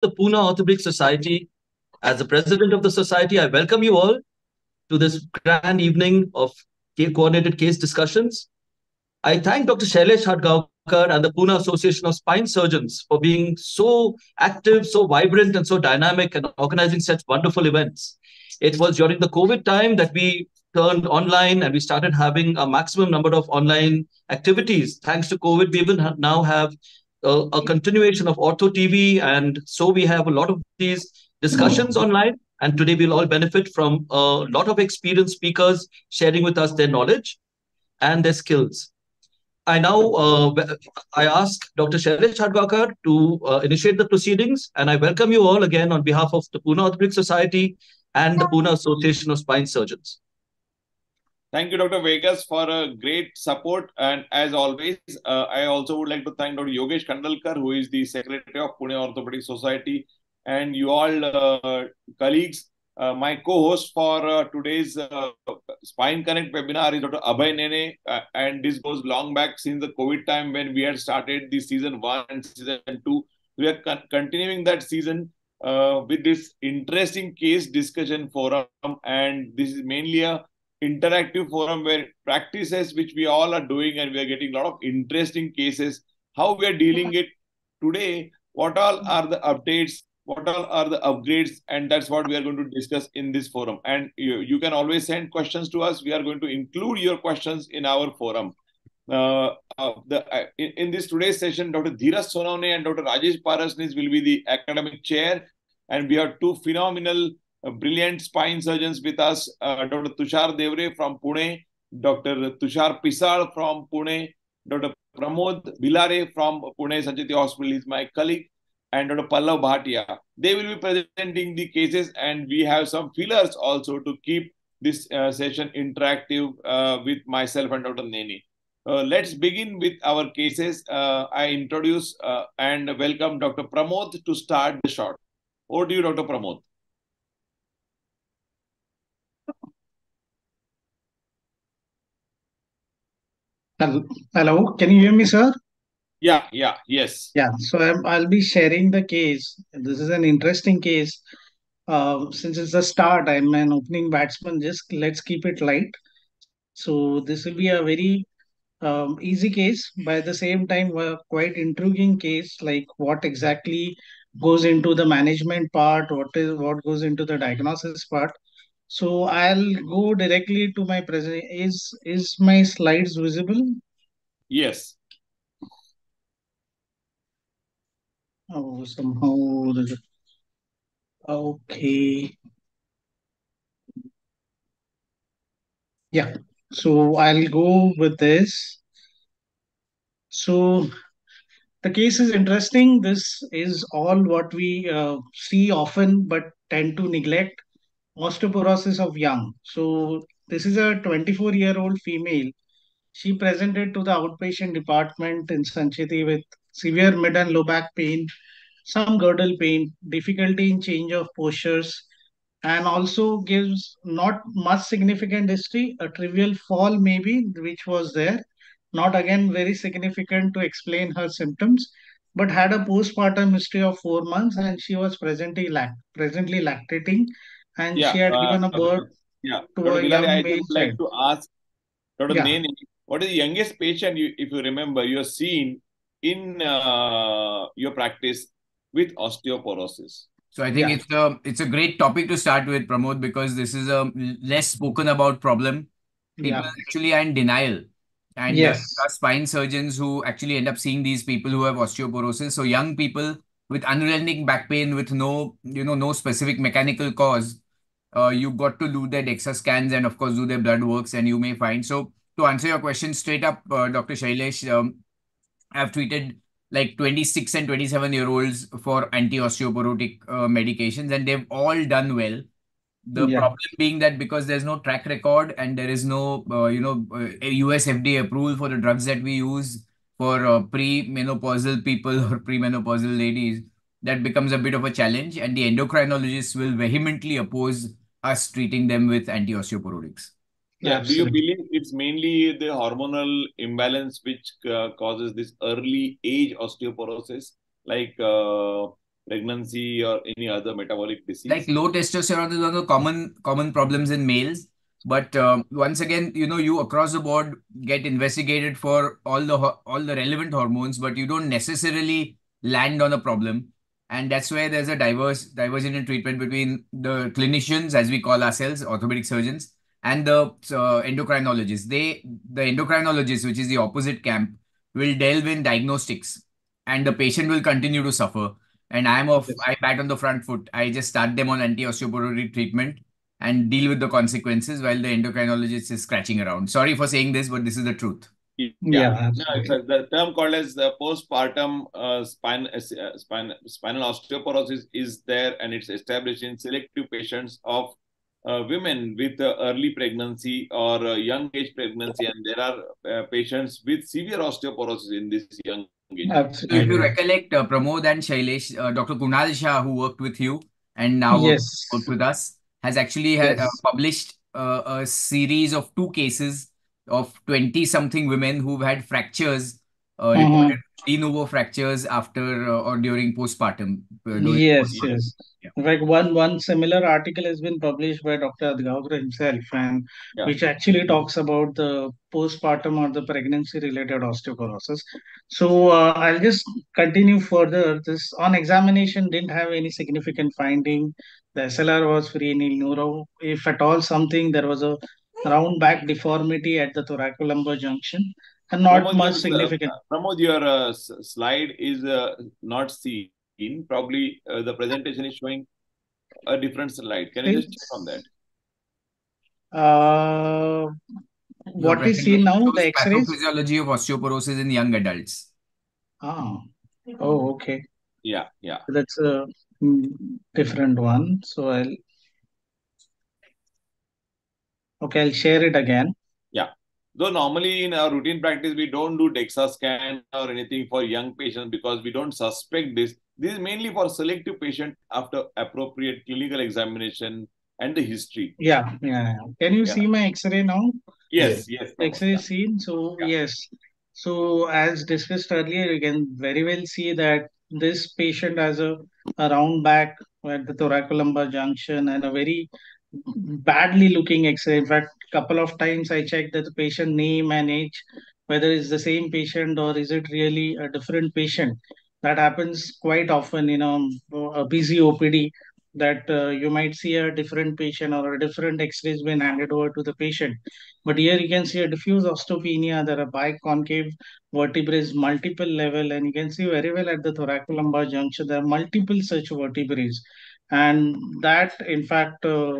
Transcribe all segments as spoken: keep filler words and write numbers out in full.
the Pune Orthopedic Society. As the president of the society, I welcome you all to this grand evening of coordinated case discussions. I thank Doctor Shailesh Hadgaonkar and the Pune Association of Spine Surgeons for being so active, so vibrant, and so dynamic and organizing such wonderful events. It was during the COVID time that we turned online and we started having a maximum number of online activities. Thanks to COVID, we even ha now have uh, a continuation of Ortho T V, and so we have a lot of these discussions online, and today we'll all benefit from a lot of experienced speakers sharing with us their knowledge and their skills. I now uh, I ask Doctor Shailesh Hadgaonkar to uh, initiate the proceedings, and I welcome you all again on behalf of the Pune Orthopedic Society and the Pune Association of Spine Surgeons. Thank you, Doctor Vegas, for a great support. And as always, uh, I also would like to thank Doctor Yogesh Khandalkar, who is the Secretary of Pune Orthopedic Society, and you all uh, colleagues. Uh, my co-host for uh, today's uh, Spine Connect webinar is Doctor Abhay Nene, uh, and this goes long back since the COVID time when we had started the season one and season two. We are con continuing that season uh, with this interesting case discussion forum, and this is mainly a interactive forum where practices which we all are doing, and we are getting a lot of interesting cases, how we are dealing it today, what all are the updates, what all are the upgrades, and that's what we are going to discuss in this forum. And you, you can always send questions to us. We are going to include your questions in our forum. Uh, uh, the, uh, in, in this today's session, Doctor Dhiraj Sonawane and Doctor Rajesh Parasnis will be the academic chair. And we have two phenomenal, uh, brilliant spine surgeons with us, uh, Doctor Tushar Devre from Pune, Doctor Tushar Pisal from Pune, Doctor Pramod Bhilare from Pune Sancheti Hospital is my colleague, and Doctor Pallav Bhatia. They will be presenting the cases, and we have some fillers also to keep this uh, session interactive uh, with myself and Doctor Nene. Uh, let's begin with our cases. Uh, I introduce uh, and welcome Doctor Pramod to start the shot. Over to you, Doctor Pramod. Hello, can you hear me, sir? Yeah, yeah, yes. Yeah, so I'm, I'll be sharing the case. This is an interesting case. Uh, since it's the start, I'm an opening batsman. Just let's keep it light. So this will be a very um, easy case. By at the same time, a quite intriguing case, like what exactly goes into the management part, what is what goes into the diagnosis part. So I'll go directly to my present. Is, is my slides visible? Yes. Oh, somehow. Okay. Yeah. So I'll go with this. So the case is interesting. This is all what we uh, see often, but tend to neglect: osteoporosis of young. So this is a twenty-four-year-old female. She presented to the outpatient department in Sancheti with severe mid and low back pain, some girdle pain, difficulty in change of postures, and also gives not much significant history, a trivial fall maybe, which was there, not again very significant to explain her symptoms, but had a postpartum history of four months, and she was presently lact presently lactating, and yeah, she had uh, given a birth uh, yeah. to Doctor a young I male would like to ask Doctor Yeah. Nene, what is the youngest patient, you, if you remember, you have seen in uh, your practice with osteoporosis? So I think yeah. it's a it's a great topic to start with, Pramod, because this is a less spoken about problem. People yeah. actually are in denial, and yes, there are spine surgeons who actually end up seeing these people who have osteoporosis. So young people with unrelenting back pain with no you know no specific mechanical cause. Uh, you got to do their DEXA scans and of course do their blood works, and you may find. So to answer your question straight up, uh, Doctor Shailesh, um, I've treated like twenty-six and twenty-seven year olds for anti-osteoporotic uh, medications, and they've all done well. The yeah. problem being that because there's no track record and there is no, uh, you know, uh, U S F D A approval for the drugs that we use for uh, pre-menopausal people or pre-menopausal ladies, that becomes a bit of a challenge, and the endocrinologists will vehemently oppose us treating them with anti-osteoporotics. Yeah, absolutely. Do you believe it's mainly the hormonal imbalance which uh, causes this early age osteoporosis, like uh, pregnancy or any other metabolic disease? Like low testosterone is one of the common, common problems in males. But um, once again, you know, you across the board get investigated for all the, all the relevant hormones, but you don't necessarily land on a problem. And that's where there's a diverse, divergence in treatment between the clinicians, as we call ourselves, orthopedic surgeons, and the uh, endocrinologists. They, the endocrinologists, which is the opposite camp, will delve in diagnostics and the patient will continue to suffer. And I'm off, yes. I bat on the front foot. I just start them on anti-osteoporotic treatment and deal with the consequences while the endocrinologist is scratching around. Sorry for saying this, but this is the truth. Yeah, yeah. No, it's a, the term called as the postpartum uh, spine, uh, spine, spinal osteoporosis is there, and it's established in selective patients of uh, women with uh, early pregnancy or uh, young age pregnancy, and there are uh, patients with severe osteoporosis in this young age. Absolutely. If you recollect, uh, Pramod and Shailesh, uh, Doctor Kunal Shah, who worked with you and now yes. works with us, has actually yes. had, uh, published uh, a series of two cases of twenty something women who've had fractures, uh, mm-hmm. reported de novo fractures after uh, or during postpartum. Uh, during yes, postpartum. yes. Yeah. In fact, one, one similar article has been published by Doctor Hadgaonkar himself, and yeah. which actually talks about the postpartum or the pregnancy-related osteoporosis. So uh, I'll just continue further. This on examination didn't have any significant finding. The S L R was free in neuro. If at all something, there was a round back deformity at the thoracolumbar junction, and not Pramod, much significant. Uh, Pramod, your uh, slide is uh, not seen. Probably uh, the presentation is showing a different slide. Can you just check on that? Uh, what we see now, the X-rays? Pathophysiology of osteoporosis in young adults. Ah, oh, okay. Yeah, yeah. That's a different one. So I'll... Okay, I'll share it again. Yeah. Though normally in our routine practice, we don't do DEXA scan or anything for young patients because we don't suspect this. This is mainly for selective patients after appropriate clinical examination and the history. Yeah. yeah. Can you yeah. see my X-ray now? Yes. Yes. yes X-ray yeah. seen. So, yeah. yes. So, as discussed earlier, you can very well see that this patient has a, a round back at the thoracolumbar junction and a very badly looking X-ray. In fact, couple of times I checked that the patient name and age, whether it's the same patient or is it really a different patient. That happens quite often in a, a busy O P D, that uh, you might see a different patient or a different X-ray has been handed over to the patient. But here you can see a diffuse osteopenia. There are biconcave vertebrae, multiple level, and you can see very well at the thoracolumbar junction, there are multiple such vertebrae. And that, in fact, uh,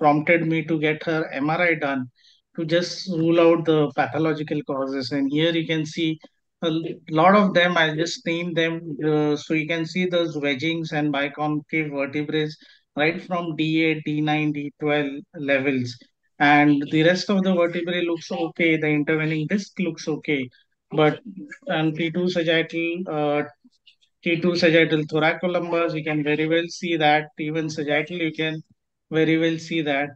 prompted me to get her M R I done to just rule out the pathological causes. And here you can see a lot of them. I'll just name them. Uh, so you can see those wedgings and biconcave vertebrae right from D eight, D nine, D twelve levels. And the rest of the vertebrae looks okay. The intervening disc looks okay. But and T two sagittal, uh, T two sagittal thoracolumbar, you can very well see that. Even sagittal, you can very well see that.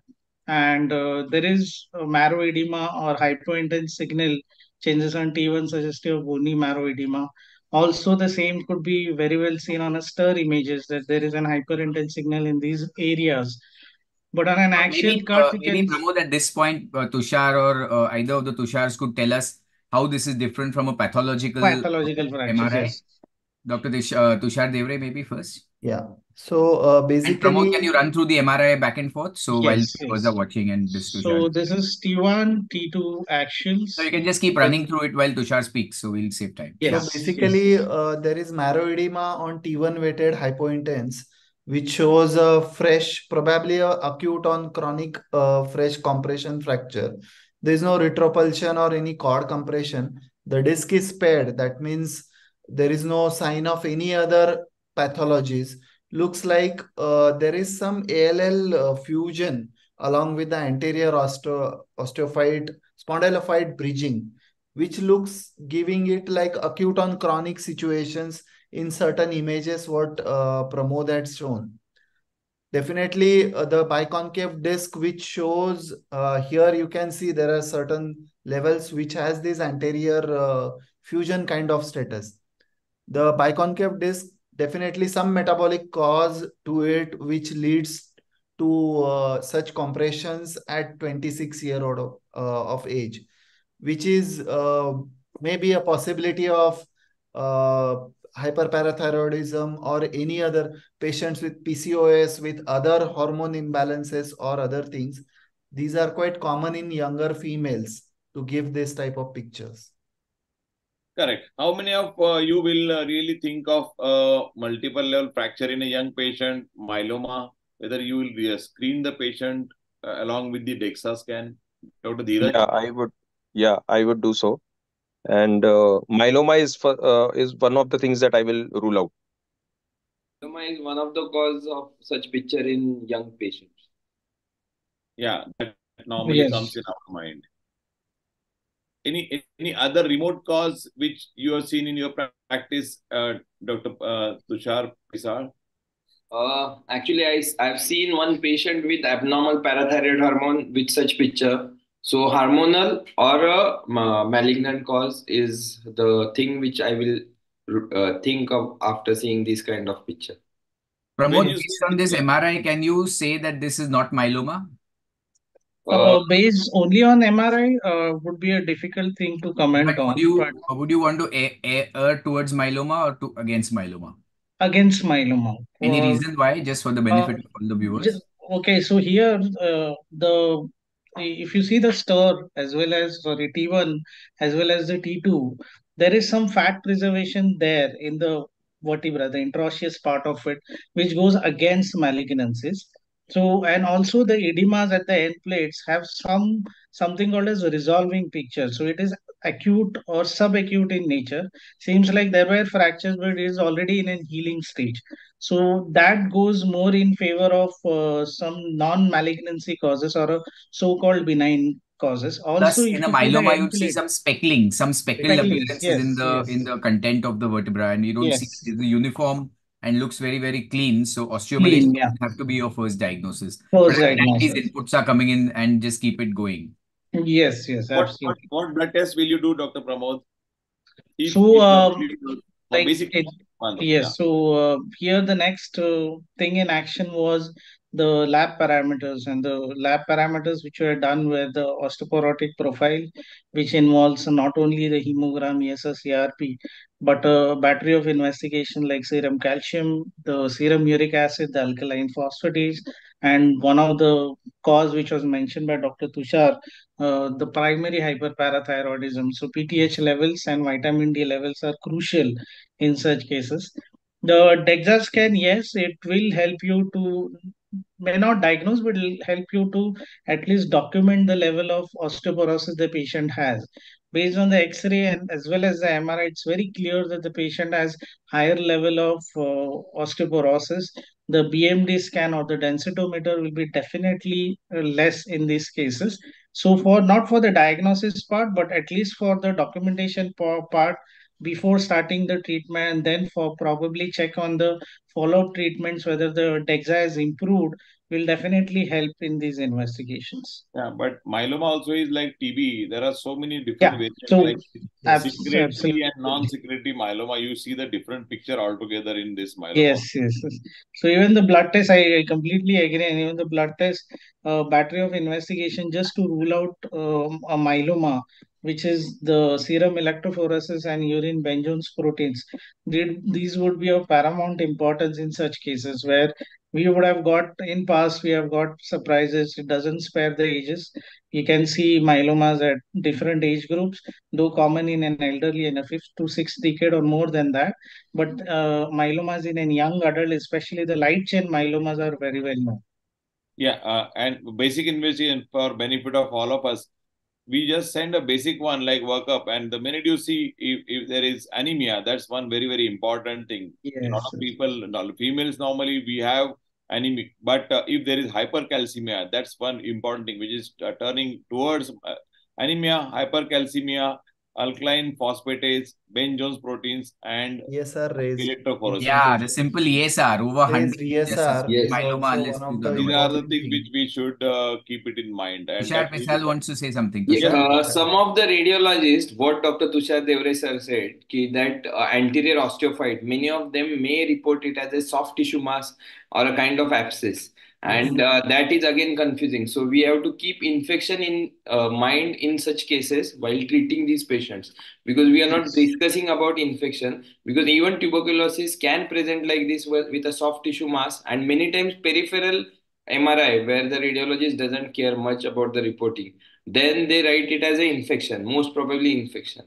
And uh, there is marrow edema or hypointense signal changes on T one suggestive of bony marrow edema. Also, the same could be very well seen on a STIR images, that there is an hyperintense signal in these areas. But on an axial maybe, cut, uh, you maybe can... Pramod, at this point, uh, Tushar or uh, either of the Tushars could tell us how this is different from a pathological, pathological M R I. Doctor Tushar Devre, maybe first. Yeah. So uh, basically, and Pramod, can you run through the M R I back and forth? So yes, while yes. people are watching and this. Tushar. So this is T one, T two axials. So you can just keep running through it while Tushar speaks. So we'll save time. Yes. So basically, yes. Uh, there is marrow edema on T one weighted hypointense, which shows a fresh, probably a acute on chronic uh, fresh compression fracture. There is no retropulsion or any cord compression. The disc is spared. That means there is no sign of any other pathologies. Looks like uh, there is some A L L uh, fusion along with the anterior osteo osteophyte spondylophyte bridging, which looks giving it like acute on chronic situations in certain images what uh, Pramod had shown. Definitely uh, the biconcave disc, which shows uh, here you can see there are certain levels which has this anterior uh, fusion kind of status. The biconcave disc definitely some metabolic cause to it, which leads to uh, such compressions at twenty-six year old of, uh, of age, which is uh, maybe a possibility of uh, hyperparathyroidism or any other patients with P C O S, with other hormone imbalances or other things. These are quite common in younger females to give this type of pictures. Correct. How many of uh, you will uh, really think of uh, multiple level fracture in a young patient, myeloma, whether you will uh, screen the patient uh, along with the DEXA scan? Doctor Dhiraj? Yeah, I would. Yeah, I would do so. And uh, myeloma is for, uh, is one of the things that I will rule out. Myeloma is one of the cause of such picture in young patients. Yeah, that normally yes. comes in our mind. Any any other remote cause which you have seen in your practice, uh, Doctor Uh, Tushar Pisal? Uh, actually, I I've seen one patient with abnormal parathyroid hormone with such picture. So hormonal or a malignant cause is the thing which I will uh, think of after seeing this kind of picture. Pramod, based on this M R I, can you say that this is not myeloma? Uh, based only on M R I uh, would be a difficult thing to comment on. You, would you want to err towards myeloma or to against myeloma? Against myeloma. Any uh, reason why? Just for the benefit uh, of all the viewers. Just, okay, so here uh, the if you see the STIR as well as sorry, T one as well as the T two, there is some fat preservation there in the vertebra, the interosseous part of it, which goes against malignancies. So, and also the edemas at the end plates have some something called as a resolving picture. So it is acute or subacute in nature. Seems like there were fractures, but it is already in a healing stage. So that goes more in favor of uh, some non-malignancy causes or a so-called benign causes. Also, plus, in a myeloma, you see some speckling, some speckle appearances yes, in the yes. in the content of the vertebra, and you don't yes. see the uniform. And looks very, very clean. So osteomalacia yeah. have to be your first diagnosis. First diagnosis. Inputs are coming in and just keep it going. Yes, yes, absolutely. What, what, what blood test will you do, Doctor Pramod? If, so, if um, do, like it, yes, yeah. so uh, here the next uh, thing in action was the lab parameters, and the lab parameters which were done were the osteoporotic profile, which involves not only the hemogram, E S R, C R P, but a battery of investigation like serum calcium, the serum uric acid, the alkaline phosphatase, and one of the cause which was mentioned by Doctor Tushar, uh, the primary hyperparathyroidism. So P T H levels and vitamin D levels are crucial in such cases. The DEXA scan, yes, it will help you to may not diagnose, but it'll help you to at least document the level of osteoporosis the patient has. Based on the X-ray and as well as the M R I, it's very clear that the patient has higher level of uh, osteoporosis. The B M D scan or the densitometer will be definitely less in these cases. So for not for the diagnosis part, but at least for the documentation part, before starting the treatment, and then for probably check on the follow-up treatments, whether the DEXA is improved, will definitely help in these investigations. Yeah, but myeloma also is like T B. There are so many different yeah, variants, so like absolutely, absolutely. and non-secretory myeloma. You see the different picture altogether in this myeloma. Yes, yes, yes. So even the blood test, I, I completely agree. And even the blood test, uh, battery of investigation, just to rule out um, a myeloma, which is the serum electrophoresis and urine Benzone's proteins. They, these would be of paramount importance in such cases where we would have got, in past, we have got surprises. It doesn't spare the ages. You can see myelomas at different age groups, though common in an elderly in a fifth to sixth decade or more than that. But uh, myelomas in a young adult, especially the light chain myelomas, are very well known. Yeah, uh, and basic investigation for benefit of all of us. We just send a basic one like workup, and the minute you see if, if there is anemia, that's one very, very important thing. Yes. A lot of people, females normally, we have anemia. But uh, if there is hypercalcemia, that's one important thing, which is uh, turning towards uh, anemia, hypercalcemia, alkaline phosphatase, Ben-Jones proteins, and E S R raised. Electrophoresis. Yeah, the simple E S R over one hundred. E S R. Yes. The These are the things which we should uh, keep it in mind. And Tushar Pisal wants to say something. Yes, yeah. uh, some of the radiologists, what Doctor Tushar Devre sir said, ki that uh, anterior osteophyte, many of them may report it as a soft tissue mass or a kind of abscess. And uh, that is again confusing. So we have to keep infection in uh, mind in such cases while treating these patients, because we are not discussing about infection, because even tuberculosis can present like this with, with a soft tissue mass, and many times peripheral M R I, where the radiologist doesn't care much about the reporting. Then they write it as an infection, most probably infection.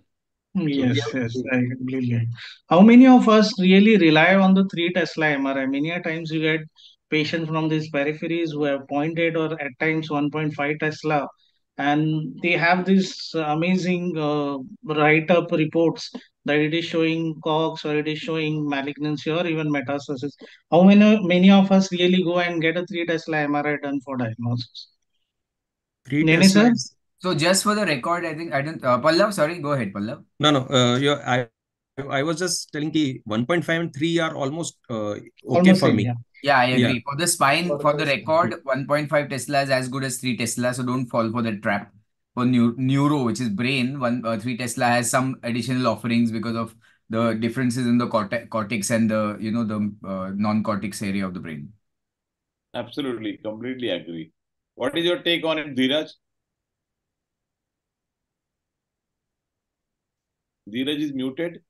Yes, so yes, I completely. How many of us really rely on the three Tesla M R I? Many times you get patients from these peripheries who have pointed or at times one point five Tesla, and they have these amazing uh, write-up reports that it is showing COX or it is showing malignancy or even metastasis. How many, many of us really go and get a three Tesla M R I done for diagnosis? Nene sir? So just for the record, I think, I don't, uh, Pallav, sorry, go ahead, Pallav. No, no, uh, you're, I, I was just telling the one point five and three are almost uh, okay almost for same, me. Yeah. Yeah, I agree. Yeah. For the spine, for, for the, the record, one point five Tesla is as good as three Tesla. So don't fall for that trap. For neu neuro, which is brain, one uh, three Tesla has some additional offerings because of the differences in the cort cortex and the, you know, the uh, non-cortex area of the brain. Absolutely. Completely agree. What is your take on it, Dhiraj? Dhiraj is muted.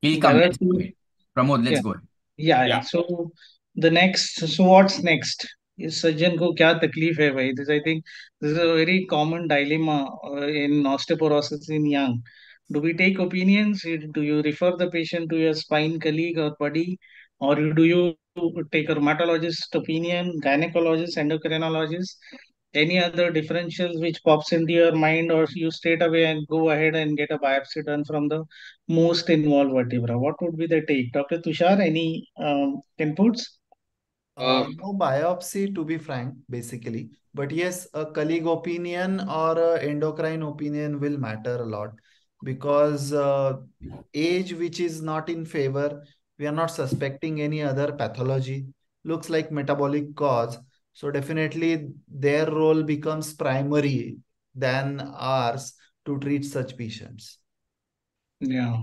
He'll come. Let's go ahead. Pramod, let's yeah. go ahead. Yeah, yeah. So the next, so what's next? Is surgeon ko kya takleef hai bhai? This, I think, this is a very common dilemma in osteoporosis in young. Do we take opinions? Do you refer the patient to your spine colleague or buddy, or do you take a rheumatologist opinion, gynecologist, endocrinologist? Any other differentials which pops into your mind, or you straight away and go ahead and get a biopsy done from the most involved vertebra? What would be the take? Doctor Tushar, any um, inputs? Uh, no biopsy, to be frank, basically. But yes, a colleague opinion or a endocrine opinion will matter a lot, because uh, age which is not in favor, we are not suspecting any other pathology, looks like metabolic cause. So definitely their role becomes primary than ours to treat such patients. Yeah.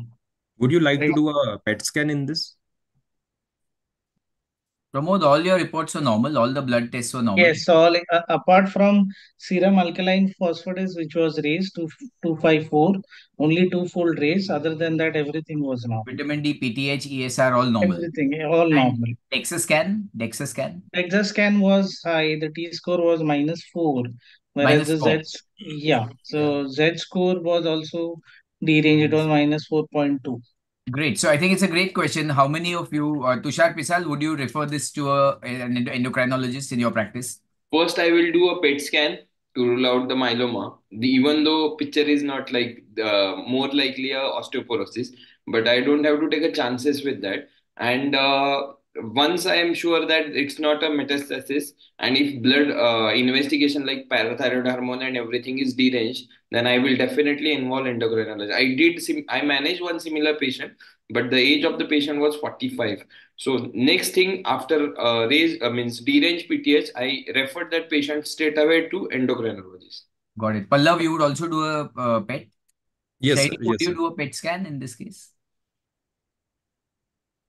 Would you like to do a P E T scan in this? Pramod, all your reports are normal. All the blood tests are normal. Yes, all uh, apart from serum alkaline phosphatase, which was raised to two five four, only two-fold raise. Other than that, everything was normal. Vitamin D, P T H, E S R, all normal. Everything, all and normal. DEXA scan, DEXA scan. DEXA scan was high. The T score was minus four, whereas minus the four. Z, yeah. So Z score was also deranged. It was minus four point two. Great. So I think it's a great question. How many of you, uh, Tushar Pisal, would you refer this to a, an endocrinologist in your practice? First, I will do a P E T scan to rule out the myeloma. The, even though picture is not like, uh, more likely a osteoporosis, but I don't have to take a chances with that. And uh, once I am sure that it's not a metastasis, and if blood uh, investigation like parathyroid hormone and everything is deranged, then I will definitely involve endocrinology. I did, sim I managed one similar patient, but the age of the patient was forty-five. So next thing after uh, raise, uh, means deranged P T H, I referred that patient straight away to endocrinologist. Got it. Pallav, you would also do a uh, P E T? Yes, Shailesh, sir. Would yes, you sir. do a P E T scan in this case?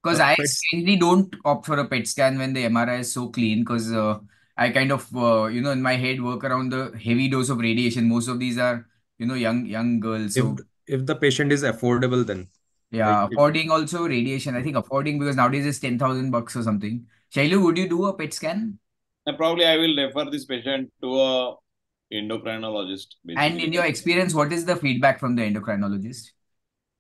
Because I strangely don't opt for a P E T scan when the M R I is so clean, because uh, I kind of, uh, you know, in my head work around the heavy dose of radiation. Most of these are, you know, young young girls. So if, if the patient is affordable, then. Yeah, like, affording if... also radiation. I think affording, because nowadays it's ten thousand bucks or something. Shailesh, would you do a P E T scan? Uh, probably I will refer this patient to a endocrinologist. Basically. And in your experience, what is the feedback from the endocrinologist?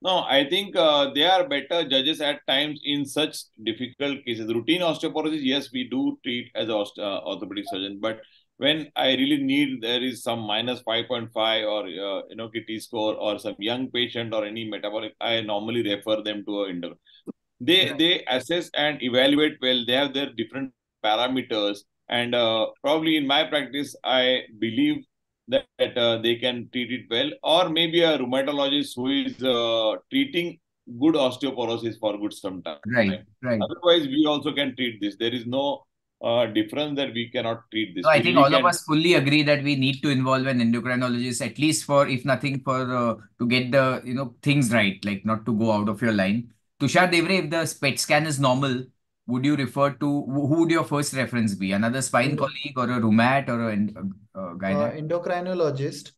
No, I think uh, they are better judges at times in such difficult cases. Routine osteoporosis, yes, we do treat as an uh, orthopedic surgeon. But when I really need, there is some minus five point five or, uh, you know, T score or some young patient or any metabolic, I normally refer them to an endocrinologist. They, yeah. they assess and evaluate well. They have their different parameters. And uh, probably in my practice, I believe that uh, they can treat it well, or maybe a rheumatologist who is uh, treating good osteoporosis for good sometime. Right, right. Otherwise, we also can treat this. There is no uh, difference that we cannot treat this. So I think all of us fully agree that we need to involve an endocrinologist, at least for, if nothing, for uh, to get the, you know, things right, like not to go out of your line. Tushar Devre, if the P E T scan is normal, would you refer to, who would your first reference be? Another spine colleague or a rheumat or an uh, gyne? Uh, endocrinologist,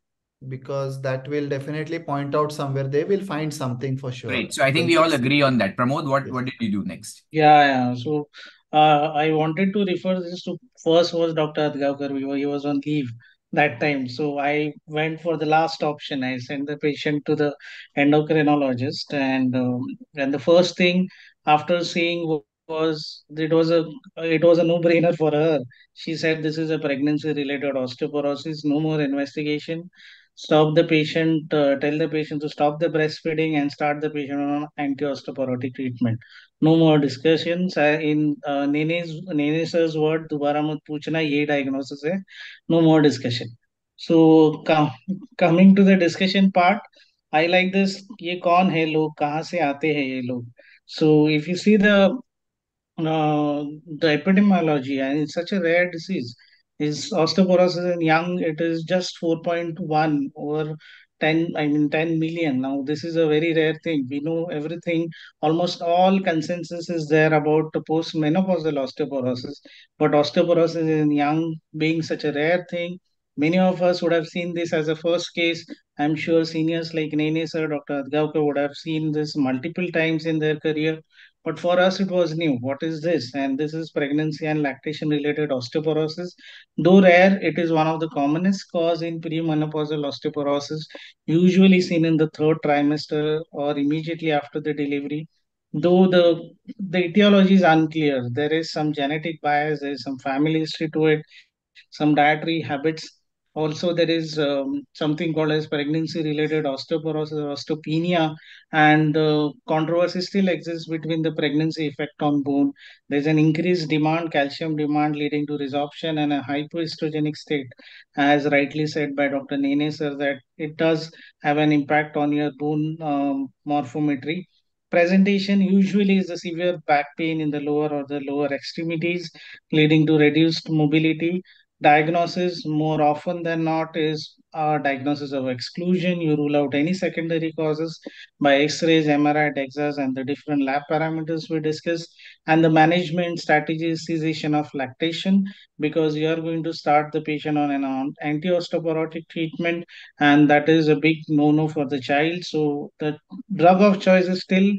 because that will definitely point out somewhere. They will find something for sure. Great. So I think we all agree on that. Pramod, what, what did you do next? Yeah, yeah. So uh, I wanted to refer this to, first was Doctor Hadgaonkar. He was on leave that time. So I went for the last option. I sent the patient to the endocrinologist. And, um, and the first thing after seeing was it was a it was a no-brainer for her. She said this is a pregnancy-related osteoporosis, no more investigation. Stop the patient, uh, tell the patient to stop the breastfeeding and start the patient on anti-osteoporotic treatment. No more discussions. Uh, in uh, Nene's, Nene sir's word, dubara mat puchna, ye diagnosis hai. No more discussion. So com coming to the discussion part, I like this, ye kaun hai log, kahan se aate hai ye log. So if you see the Uh, the epidemiology, and it's such a rare disease. Is osteoporosis in young, it is just four point one over ten, I mean ten million. Now, this is a very rare thing. We know everything, almost all consensus is there about the post-menopausal osteoporosis, but osteoporosis in young being such a rare thing, many of us would have seen this as a first case. I'm sure seniors like Nene sir, Doctor Hadgaonkar would have seen this multiple times in their career. But for us, it was new. What is this? And this is pregnancy and lactation-related osteoporosis. Though rare, it is one of the commonest causes in premenopausal osteoporosis, usually seen in the third trimester or immediately after the delivery. Though the, the etiology is unclear, there is some genetic bias, there is some family history to it, some dietary habits. Also, there is um, something called as pregnancy-related osteoporosis or osteopenia, and uh, controversy still exists between the pregnancy effect on bone. There's an increased demand, calcium demand, leading to resorption and a hypoestrogenic state, as rightly said by Doctor Nene sir, that it does have an impact on your bone um, morphometry. Presentation usually is the severe back pain in the lower or the lower extremities, leading to reduced mobility. Diagnosis more often than not is a diagnosis of exclusion. You rule out any secondary causes by X-rays, M R I, DEXAs, and the different lab parameters we discussed. And the management strategy is cessation of lactation, because you are going to start the patient on an anti-osteoporotic treatment, and that is a big no-no for the child. So the drug of choice is still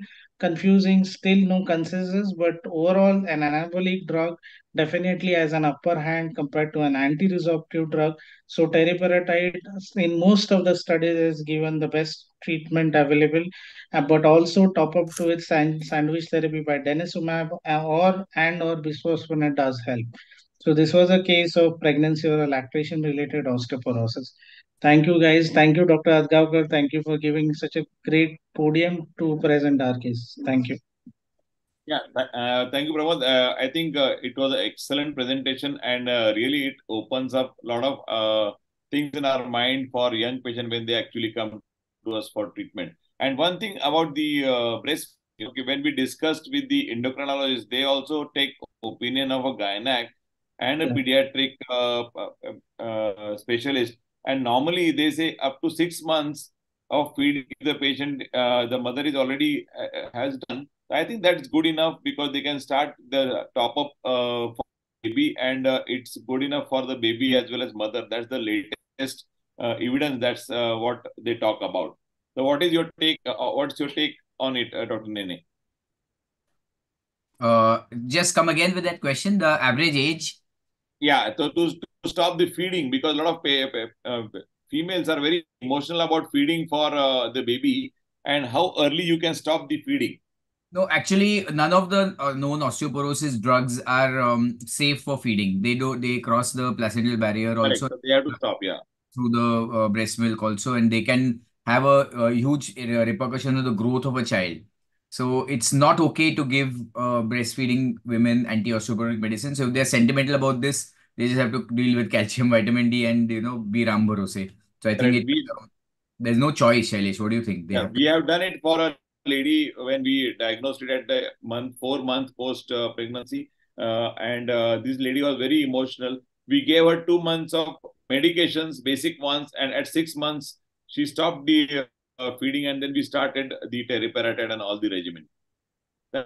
confusing, still no consensus, but overall an anabolic drug definitely has an upper hand compared to an anti-resorptive drug. So teriparatide in most of the studies is given the best treatment available, uh, but also top up to it sand sandwich therapy by denosumab or and or bisphosphonate does help. So this was a case of pregnancy or lactation related osteoporosis. Thank you, guys. Thank you, Doctor Hadgaonkar. Thank you for giving such a great podium to present our case. Thank you. Yeah, uh, thank you, Pramod. Uh, I think uh, it was an excellent presentation, and uh, really it opens up a lot of uh, things in our mind for young patients when they actually come to us for treatment. And one thing about the uh, breast, okay, when we discussed with the endocrinologist, they also take opinion of a gynae and a yeah. pediatric uh, uh, specialist. And normally they say up to six months of feeding the patient, uh, the mother is already uh, has done. I think that's good enough, because they can start the top up uh, for baby, and uh, it's good enough for the baby as well as mother. That's the latest uh, evidence. That's uh, what they talk about. So, what is your take? Uh, what's your take on it, uh, Doctor Nene? Uh, just come again with that question. The average age. Yeah, so to, to stop the feeding, because a lot of pay, pay, uh, females are very emotional about feeding for uh, the baby, and how early you can stop the feeding. No, actually, none of the uh, known osteoporosis drugs are um, safe for feeding. They do they cross the placental barrier. Correct. Also. So they have to stop, yeah. Through the uh, breast milk also, and they can have a, a huge repercussion on the growth of a child. So it's not okay to give uh, breastfeeding women anti-osteoporotic medicine. So if they're sentimental about this, They just have to deal with calcium, vitamin D, and, you know, be Ram Bharose. So I think it, we, there's no choice, Shailesh. What do you think? They yeah, have we have done it for a lady when we diagnosed it at the month, four month post uh, pregnancy. Uh, and uh, this lady was very emotional. We gave her two months of medications, basic ones. And at six months, she stopped the uh, feeding. And then we started the teriparatide and all the regimen.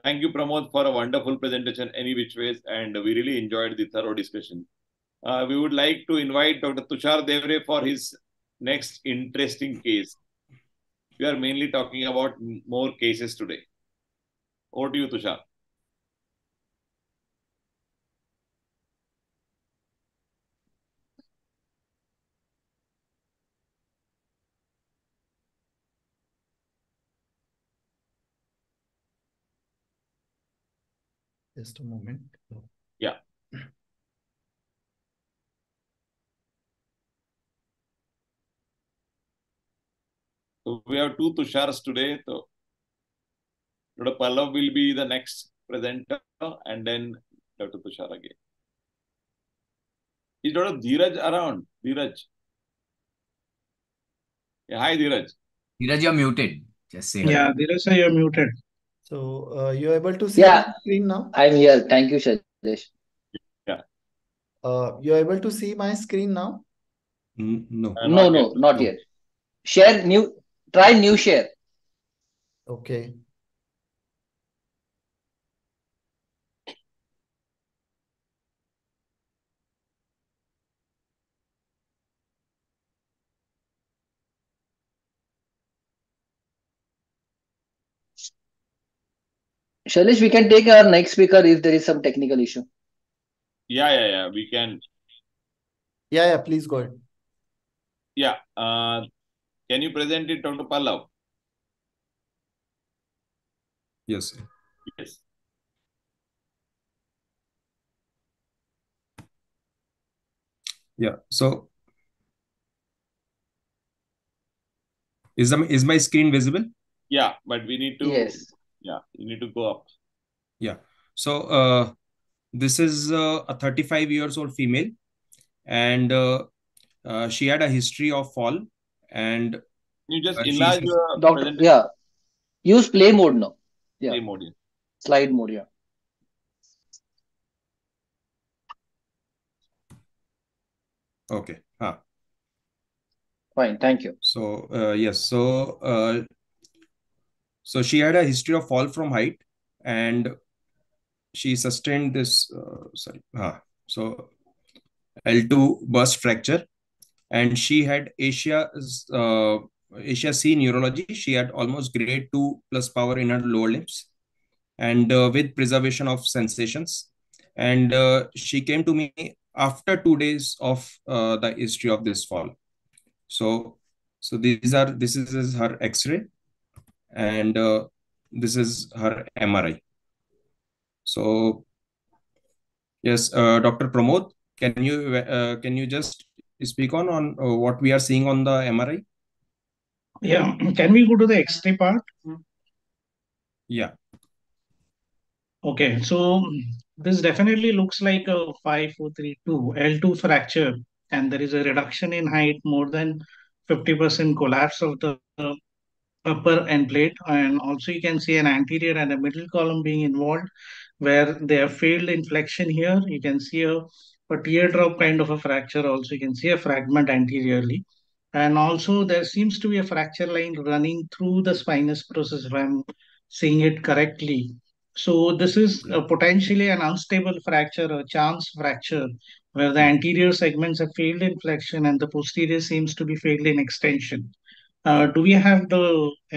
Thank you, Pramod, for a wonderful presentation any which ways, and we really enjoyed the thorough discussion. Uh, we would like to invite Doctor Tushar Devre for his next interesting case. We are mainly talking about more cases today. Over to you, Tushar. Just a moment. Yeah. So we have two Tushars today. So Doctor Pallav will be the next presenter, and then Doctor Tushar again. Is Doctor Dhiraj around? Dhiraj. Yeah, hi, Dhiraj. Dhiraj, you're muted. Just say yeah, hi. Dhiraj, sir, you're muted. So, uh, you're able to see yeah, my screen now? I'm here. Thank you, Shailesh. Yeah. Uh, you're able to see my screen now? Mm, no. Uh, no, no, not no. yet. Share new, try new share. Okay. Shailesh, we can take our next speaker if there is some technical issue. Yeah, yeah, yeah. We can. Yeah, yeah. Please go ahead. Yeah. Uh, can you present it, Doctor Pallav? Yes, sir. Yes. Yeah. So, is the, is my screen visible? Yeah, but we need to. Yes. Yeah, you need to go up. Yeah. So uh, this is uh, a thirty-five years old female, and uh, uh, she had a history of fall. And you just uh, enlarge your doctor. Yeah. Use play mode now. Yeah. Play mode. Yeah. Slide mode. Yeah. Okay. Huh. Fine. Thank you. So uh, yes. So. Uh, So she had a history of fall from height, and she sustained this, uh, sorry, ah, so L two burst fracture, and she had ASIA, uh, ASIA C neurology. She had almost grade two plus power in her lower limbs, and uh, with preservation of sensations. And uh, she came to me after two days of uh, the history of this fall. So, so these are, this is her X-ray. And uh, this is her M R I. So, yes, uh, Doctor Pramod, can you uh, can you just speak on on uh, what we are seeing on the M R I? Yeah, can we go to the X-ray part? Yeah. Okay, so this definitely looks like a five four three two L two fracture, and there is a reduction in height, more than fifty percent collapse of the Uh, upper end plate, and also you can see an anterior and a middle column being involved where they have failed in flexion. Here you can see a, a teardrop kind of a fracture. Also you can see a fragment anteriorly, and also there seems to be a fracture line running through the spinous process, if I'm seeing it correctly. So this is a potentially an unstable fracture, a chance fracture, where the anterior segments have failed in flexion and the posterior seems to be failed in extension. Uh, do we have the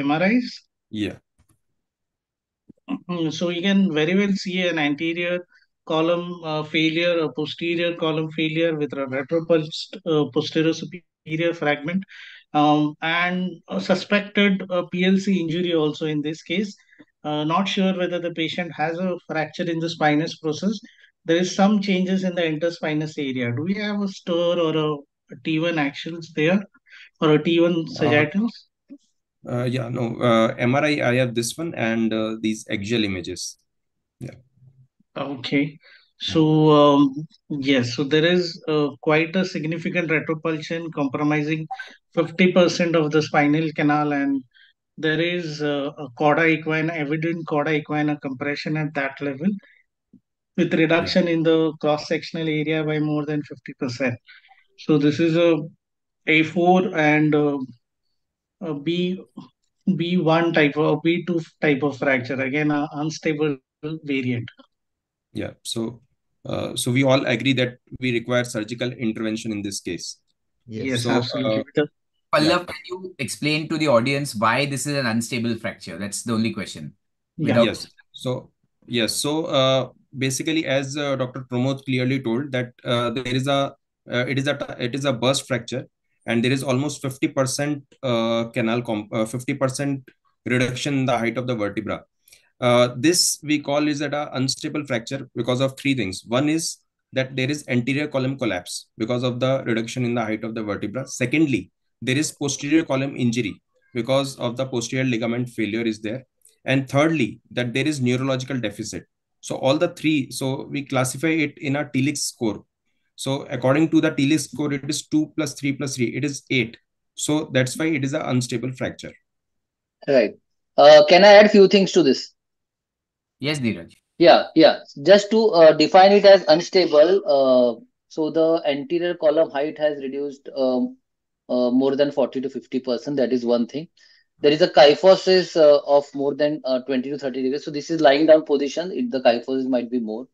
M R Is? Yeah. So you can very well see an anterior column uh, failure, a posterior column failure with a retropulsed uh, posterior superior fragment, um, and a suspected uh, P L C injury also in this case. Uh, not sure whether the patient has a fracture in the spinous process. There is some changes in the interspinous area. Do we have a STIR or a, a T one axials there? Or a T one sagittal? Uh, uh, yeah, no. Uh, M R I, I have this one and uh, these axial images. Yeah. Okay. So, um, yes, so there is uh, quite a significant retropulsion compromising fifty percent of the spinal canal, and there is uh, a cauda equina, evident cauda equina compression at that level with reduction in the cross-sectional area by more than fifty percent. So this is a A four and a, a B, B one type of, B two type of fracture, again, an unstable variant. Yeah, so uh, so we all agree that we require surgical intervention in this case. Yes, yes so, absolutely. Uh, Pallav, yeah. Can you explain to the audience why this is an unstable fracture? That's the only question. Yeah. Yes. So, yes. So, uh, basically, as uh, Doctor Pramod clearly told that uh, there is a uh, it is a it is a burst fracture, and there is almost fifty percent uh, canal comp uh, fifty percent reduction in the height of the vertebra. Uh, this we call is at an unstable fracture because of three things. One is that there is anterior column collapse because of the reduction in the height of the vertebra. Secondly, there is posterior column injury because of the posterior ligament failure is there. And thirdly, that there is neurological deficit. So all the three, so we classify it in a T L I C S score. So according to the T L I C S score, it is two plus three plus three, it is eight. So that's why it is an unstable fracture. Right. Uh, can I add few things to this? Yes, Dhiraj. Yeah, yeah. Just to uh, define it as unstable, uh, so the anterior column height has reduced um, uh, more than forty to fifty percent. That is one thing. There is a kyphosis uh, of more than uh, twenty to thirty degrees. So this is lying down position. It, the kyphosis might be more.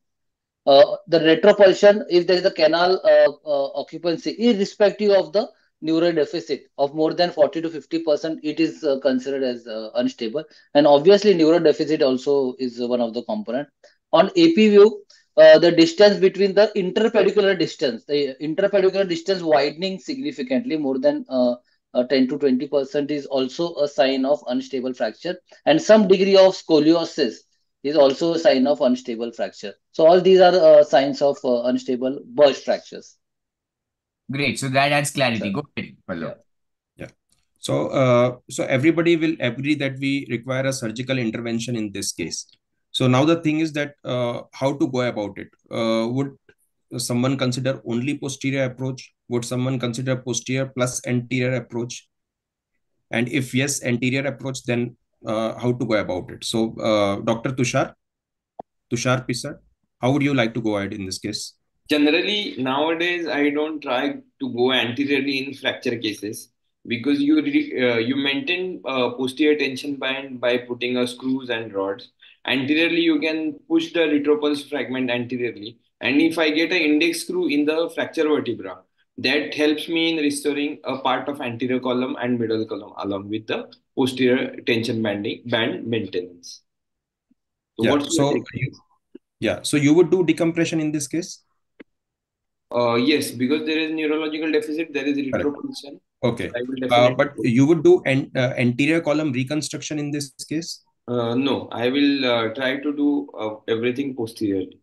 Uh, the retropulsion, if there is a canal uh, uh, occupancy, irrespective of the neural deficit of more than forty to fifty percent, it is uh, considered as uh, unstable. And obviously, neural deficit also is one of the components. On A P view, uh, the distance between the interpedicular distance, the interpedicular distance widening significantly more than uh, uh, ten to twenty percent is also a sign of unstable fracture. And some degree of scoliosis is also a sign of unstable fracture. So all these are uh, signs of uh, unstable burst fractures. Great. So that adds clarity. Go ahead, Pallav. Yeah. So, uh, so everybody will agree that we require a surgical intervention in this case. So now the thing is that uh, how to go about it. Uh, would someone consider only posterior approach? Would someone consider posterior plus anterior approach? And if yes, anterior approach, then uh, how to go about it? So, uh, Doctor Tushar, Tushar Pisal, how would you like to go ahead in this case? Generally, nowadays, I don't try to go anteriorly in fracture cases because you re, uh, you maintain uh, posterior tension bind by putting a screws and rods. Anteriorly, you can push the retropulse fragment anteriorly. And if I get an index screw in the fracture vertebra, that helps me in restoring a part of anterior column and middle column along with the posterior tension banding band maintenance. So, yeah, what's so, yeah, so you would do decompression in this case? Uh, yes, because there is neurological deficit, there is retropulsion. Okay. Uh, but you would do an, uh, anterior column reconstruction in this case? Uh, no, I will uh, try to do uh, everything posteriorly.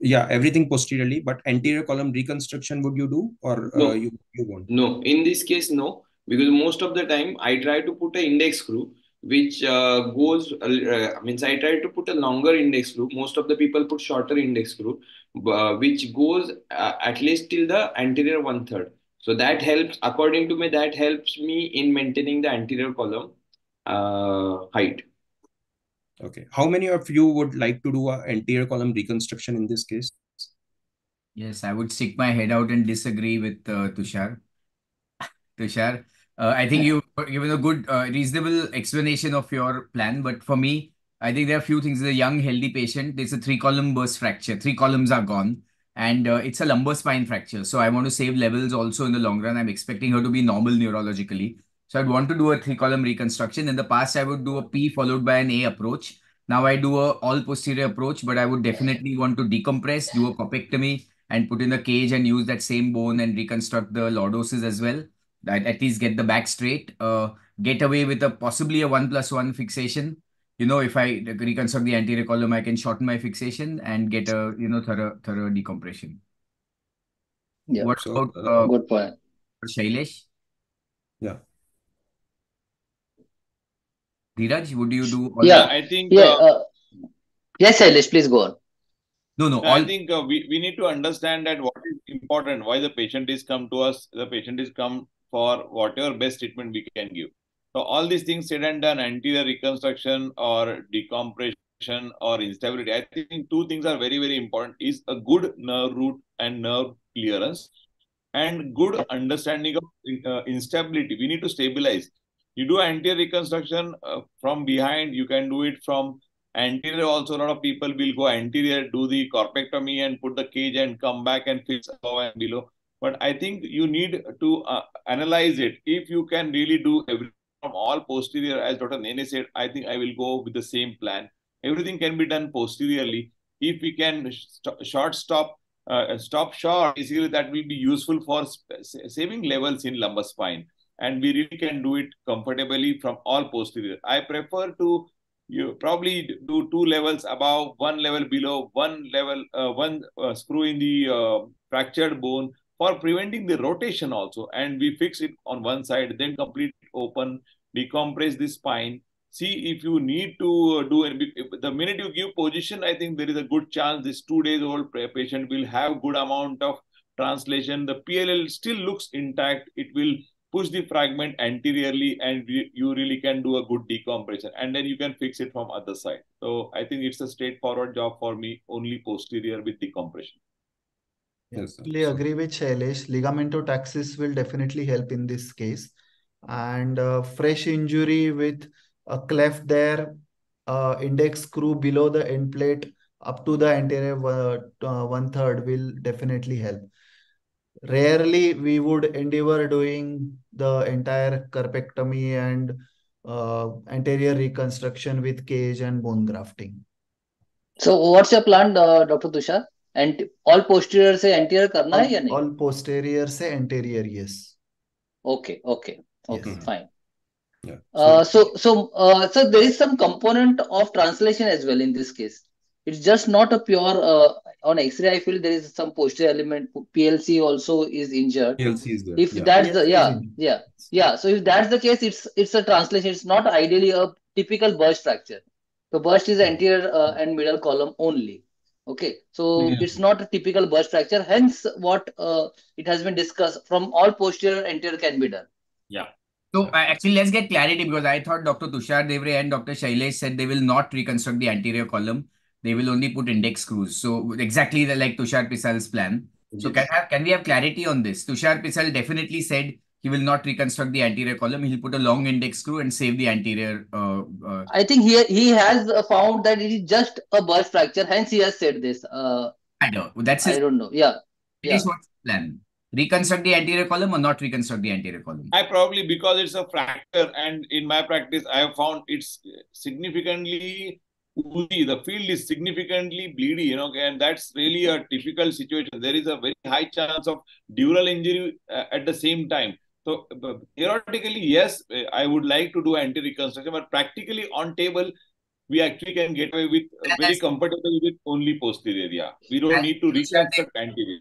Yeah, everything posteriorly, but anterior column reconstruction would you do or no. uh, you, you won't? No, in this case, no, because most of the time I try to put an index screw which uh, goes, uh, means I try to put a longer index screw. Most of the people put shorter index screw, uh, which goes uh, at least till the anterior one third. So that helps, according to me, that helps me in maintaining the anterior column uh, height. Okay. How many of you would like to do an anterior column reconstruction in this case? Yes, I would stick my head out and disagree with uh, Tushar. Tushar. Uh, I think you've given a good, uh, reasonable explanation of your plan. But for me, I think there are a few things. As a young, healthy patient, there's a three-column burst fracture. Three columns are gone. And uh, it's a lumbar spine fracture. So I want to save levels also in the long run. I'm expecting her to be normal neurologically. So I'd want to do a three-column reconstruction. In the past, I would do a P followed by an A approach. Now I do a all-posterior approach. But I would definitely want to decompress, do a corpectomy, and put in a cage and use that same bone and reconstruct the lordosis as well. At least get the back straight, uh, get away with a possibly a one plus one fixation. You know, if I reconstruct the anterior column, I can shorten my fixation and get a, you know, thorough, thorough decompression. Yeah. What so, about uh, good point, Shailesh? Yeah. Dhiraj, would you do? All yeah, that? I think. Yeah. Uh, uh, yes, Shailesh, please go on. No, no. So all... I think uh, we, we need to understand that what is important, why the patient is come to us, the patient is come for whatever best treatment we can give. So all these things said and done, anterior reconstruction or decompression or instability, I think two things are very, very important, is a good nerve root and nerve clearance and good understanding of uh, instability. We need to stabilize. You do anterior reconstruction uh, from behind, you can do it from anterior also. A lot of people will go anterior, do the corpectomy and put the cage and come back and fix above and below. But I think you need to uh, analyze it. If you can really do everything from all posterior, as Doctor Nene said, I think I will go with the same plan. Everything can be done posteriorly. If we can st short stop, uh, stop short, basically that will be useful for saving levels in lumbar spine. And we really can do it comfortably from all posterior. I prefer to you probably do two levels above, one level below, one level, uh, one uh, screw in the uh, fractured bone for preventing the rotation also. And we fix it on one side, then complete open, decompress the spine. See if you need to do it. The minute you give position, I think there is a good chance this two days old patient will have good amount of translation. The P L L still looks intact. It will push the fragment anteriorly and re you really can do a good decompression, and then you can fix it from other side. So I think it's a straightforward job for me, only posterior with decompression. Yes, I agree with Shailesh. Ligamento-taxis will definitely help in this case. And uh, fresh injury with a cleft there, uh, index screw below the end plate up to the anterior uh, one-third will definitely help. Rarely we would endeavor doing the entire corpectomy and uh, anterior reconstruction with cage and bone grafting. So what's your plan, uh, Doctor Tushar? And all posterior se anterior karna hai ya nahi? All posterior se anterior, yes. Okay, okay, okay, yes. Fine. Yeah. Uh, so, so, uh, so there is some component of translation as well in this case. It's just not a pure, uh, on X-ray I feel there is some posterior element, P L C also is injured. P L C is there. If yeah. that's the, yeah, yeah, yeah. So if that's the case, it's it's a translation. It's not ideally a typical burst fracture. So burst is anterior uh, and middle column only. Okay. So yeah. It's not a typical burst fracture. Hence what uh, it has been discussed from all posterior anterior can be done. Yeah. So actually, let's get clarity because I thought Doctor Tushar Devre and Doctor Shailesh said they will not reconstruct the anterior column. They will only put index screws. So exactly the, like Tushar Pisal's plan. So can, have, can we have clarity on this? Tushar Pisal definitely said he will not reconstruct the anterior column. He'll put a long index screw and save the anterior. Uh, uh... I think he, he has found that it is just a burst fracture. Hence he has said this. Uh, I know. That's his, I don't know. Yeah. That is what's the plan. Reconstruct the anterior column or not reconstruct the anterior column? I probably, because it's a fracture and in my practice, I have found it's significantly... the field is significantly bleedy, you know, and that's really a typical situation. There is a very high chance of dural injury uh, at the same time. So, uh, theoretically, yes, I would like to do anterior reconstruction, but practically on table, we actually can get away with uh, very comfortable with only posterior. Yeah. We don't need to reconstruct anterior.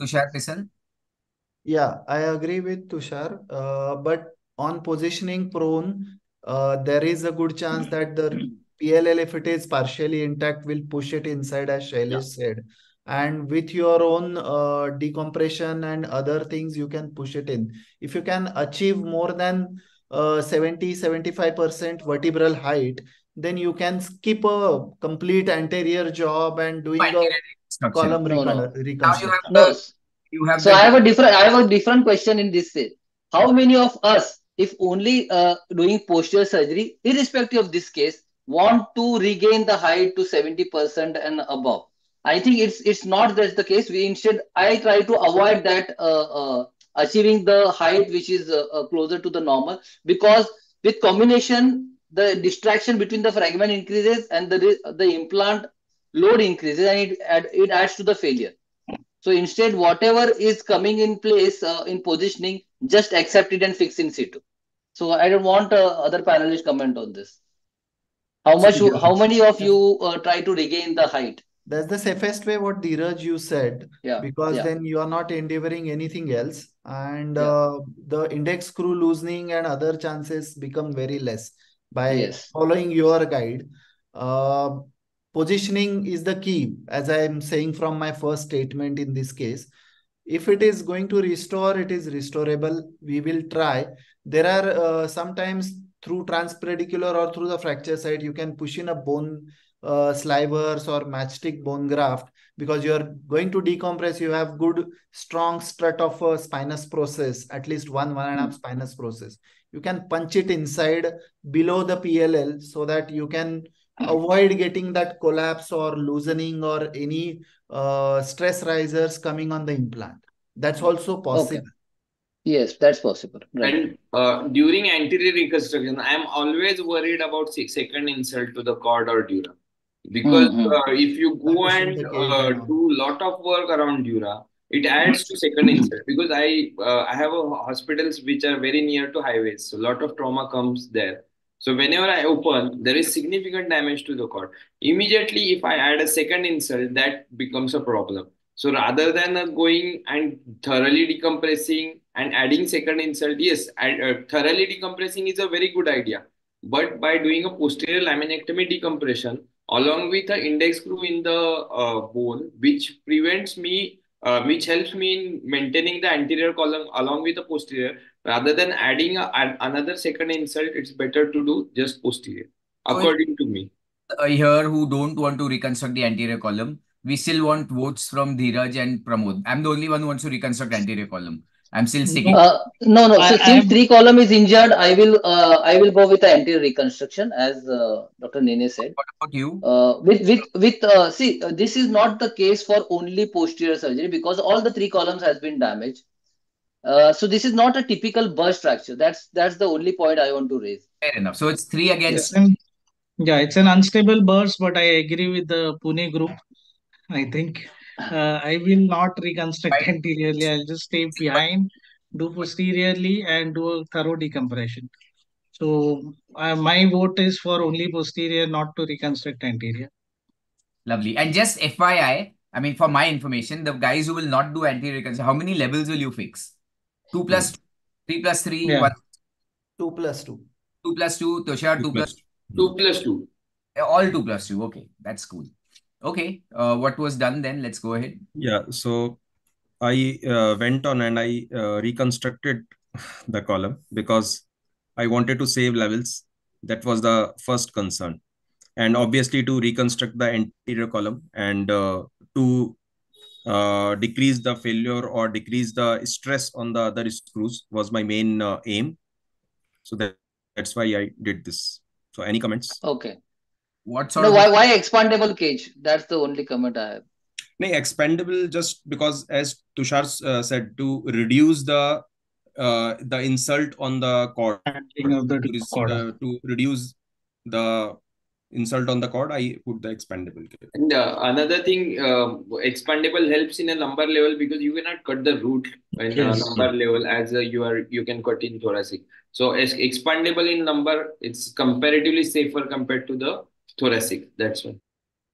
Tushar Pisal? Yeah, I agree with Tushar, uh, but on positioning prone, uh, there is a good chance that the P L L, if it is partially intact, will push it inside, as Shailesh yeah. said. And with your own uh, decompression and other things, you can push it in. If you can achieve more than uh, seventy to seventy-five percent vertebral height, then you can skip a complete anterior job and doing anterior a column no, no. reconstruction. No. You have so I have, a different, I have a different question in this case. How many of us, if only uh, doing posterior surgery, irrespective of this case, want to regain the height to seventy percent and above? I think it's it's not that's the case. We instead, I try to avoid that uh, uh, achieving the height which is uh, uh, closer to the normal, because with combination, the distraction between the fragment increases and the the implant load increases and it, add, it adds to the failure. So instead, whatever is coming in place uh, in positioning, just accept it and fix in situ. So I don't want uh, other panelists comment on this. How much? How many of you uh, try to regain the height? That's the safest way, what Dhiraj you said, yeah, because yeah. then you are not endeavoring anything else, and yeah. uh, the index screw loosening and other chances become very less by yes. following your guide. Uh, positioning is the key, as I am saying from my first statement in this case. If it is going to restore, it is restorable. We will try. There are uh, sometimes through transpedicular or through the fracture site, you can push in a bone uh, slivers or matchstick bone graft because you are going to decompress. You have good, strong strut of a spinous process, at least one, one and a half spinous process. You can punch it inside below the P L L so that you can avoid getting that collapse or loosening or any uh, stress risers coming on the implant. That's also possible. Okay. Yes, that's possible. Right. And uh, during anterior reconstruction, I am always worried about second insult to the cord or dura. Because mm-hmm. uh, if you go and uh, do a lot of work around dura, it adds to second insult. Because I, uh, I have a hospitals which are very near to highways. So a lot of trauma comes there. So whenever I open, there is significant damage to the cord. Immediately, if I add a second insult, that becomes a problem. So rather than going and thoroughly decompressing and adding second insult, yes, add, uh, thoroughly decompressing is a very good idea. But by doing a posterior laminectomy decompression along with an index screw in the uh, bone, which prevents me, uh, which helps me in maintaining the anterior column along with the posterior, rather than adding a, an, another second insult, it's better to do just posterior, according so, to me. Uh, here who don't want to reconstruct the anterior column, we still want votes from Dhiraj and Pramod. I'm the only one who wants to reconstruct anterior column. I'm still sticking. Uh, no, no. So I, since I'm... three column is injured, I will uh, I will go with the anterior reconstruction, as uh, Doctor Nene said. What about you? Uh, with with with uh, see, uh, this is not the case for only posterior surgery because all the three columns has been damaged. Uh, so this is not a typical burst fracture. That's that's the only point I want to raise. Fair enough. So it's three against. Yes. Yeah, it's an unstable burst, but I agree with the Pune group. I think uh, I will not reconstruct anteriorly. I'll just stay behind, do posteriorly, and do a thorough decompression. So uh, my vote is for only posterior, not to reconstruct anterior. Lovely. And just F Y I, I mean, for my information, the guys who will not do anterior reconstruction, how many levels will you fix? Two plus two, three plus three, yeah. One. Two plus two. Two plus two, Tushar, two, two plus two. Two plus two. All two plus two. Okay, that's cool. Okay, uh, what was done then? Let's go ahead. Yeah, so I uh, went on and I uh, reconstructed the column because I wanted to save levels. That was the first concern. And obviously to reconstruct the anterior column and uh, to uh, decrease the failure or decrease the stress on the other screws was my main uh, aim. So that, that's why I did this. So any comments? Okay. What sort no, of why, why expandable cage? That's the only comment I have. No, expandable just because, as Tushar uh, said, to reduce the uh, the insult on the cord, the cord. Uh, to reduce the insult on the cord, I put the expandable cage. And uh, another thing, uh, expandable helps in a lumbar level because you cannot cut the root in yes. a lumbar level as a, you are you can cut in thoracic. So as expandable in lumbar, it's comparatively safer compared to the thoracic. That's right.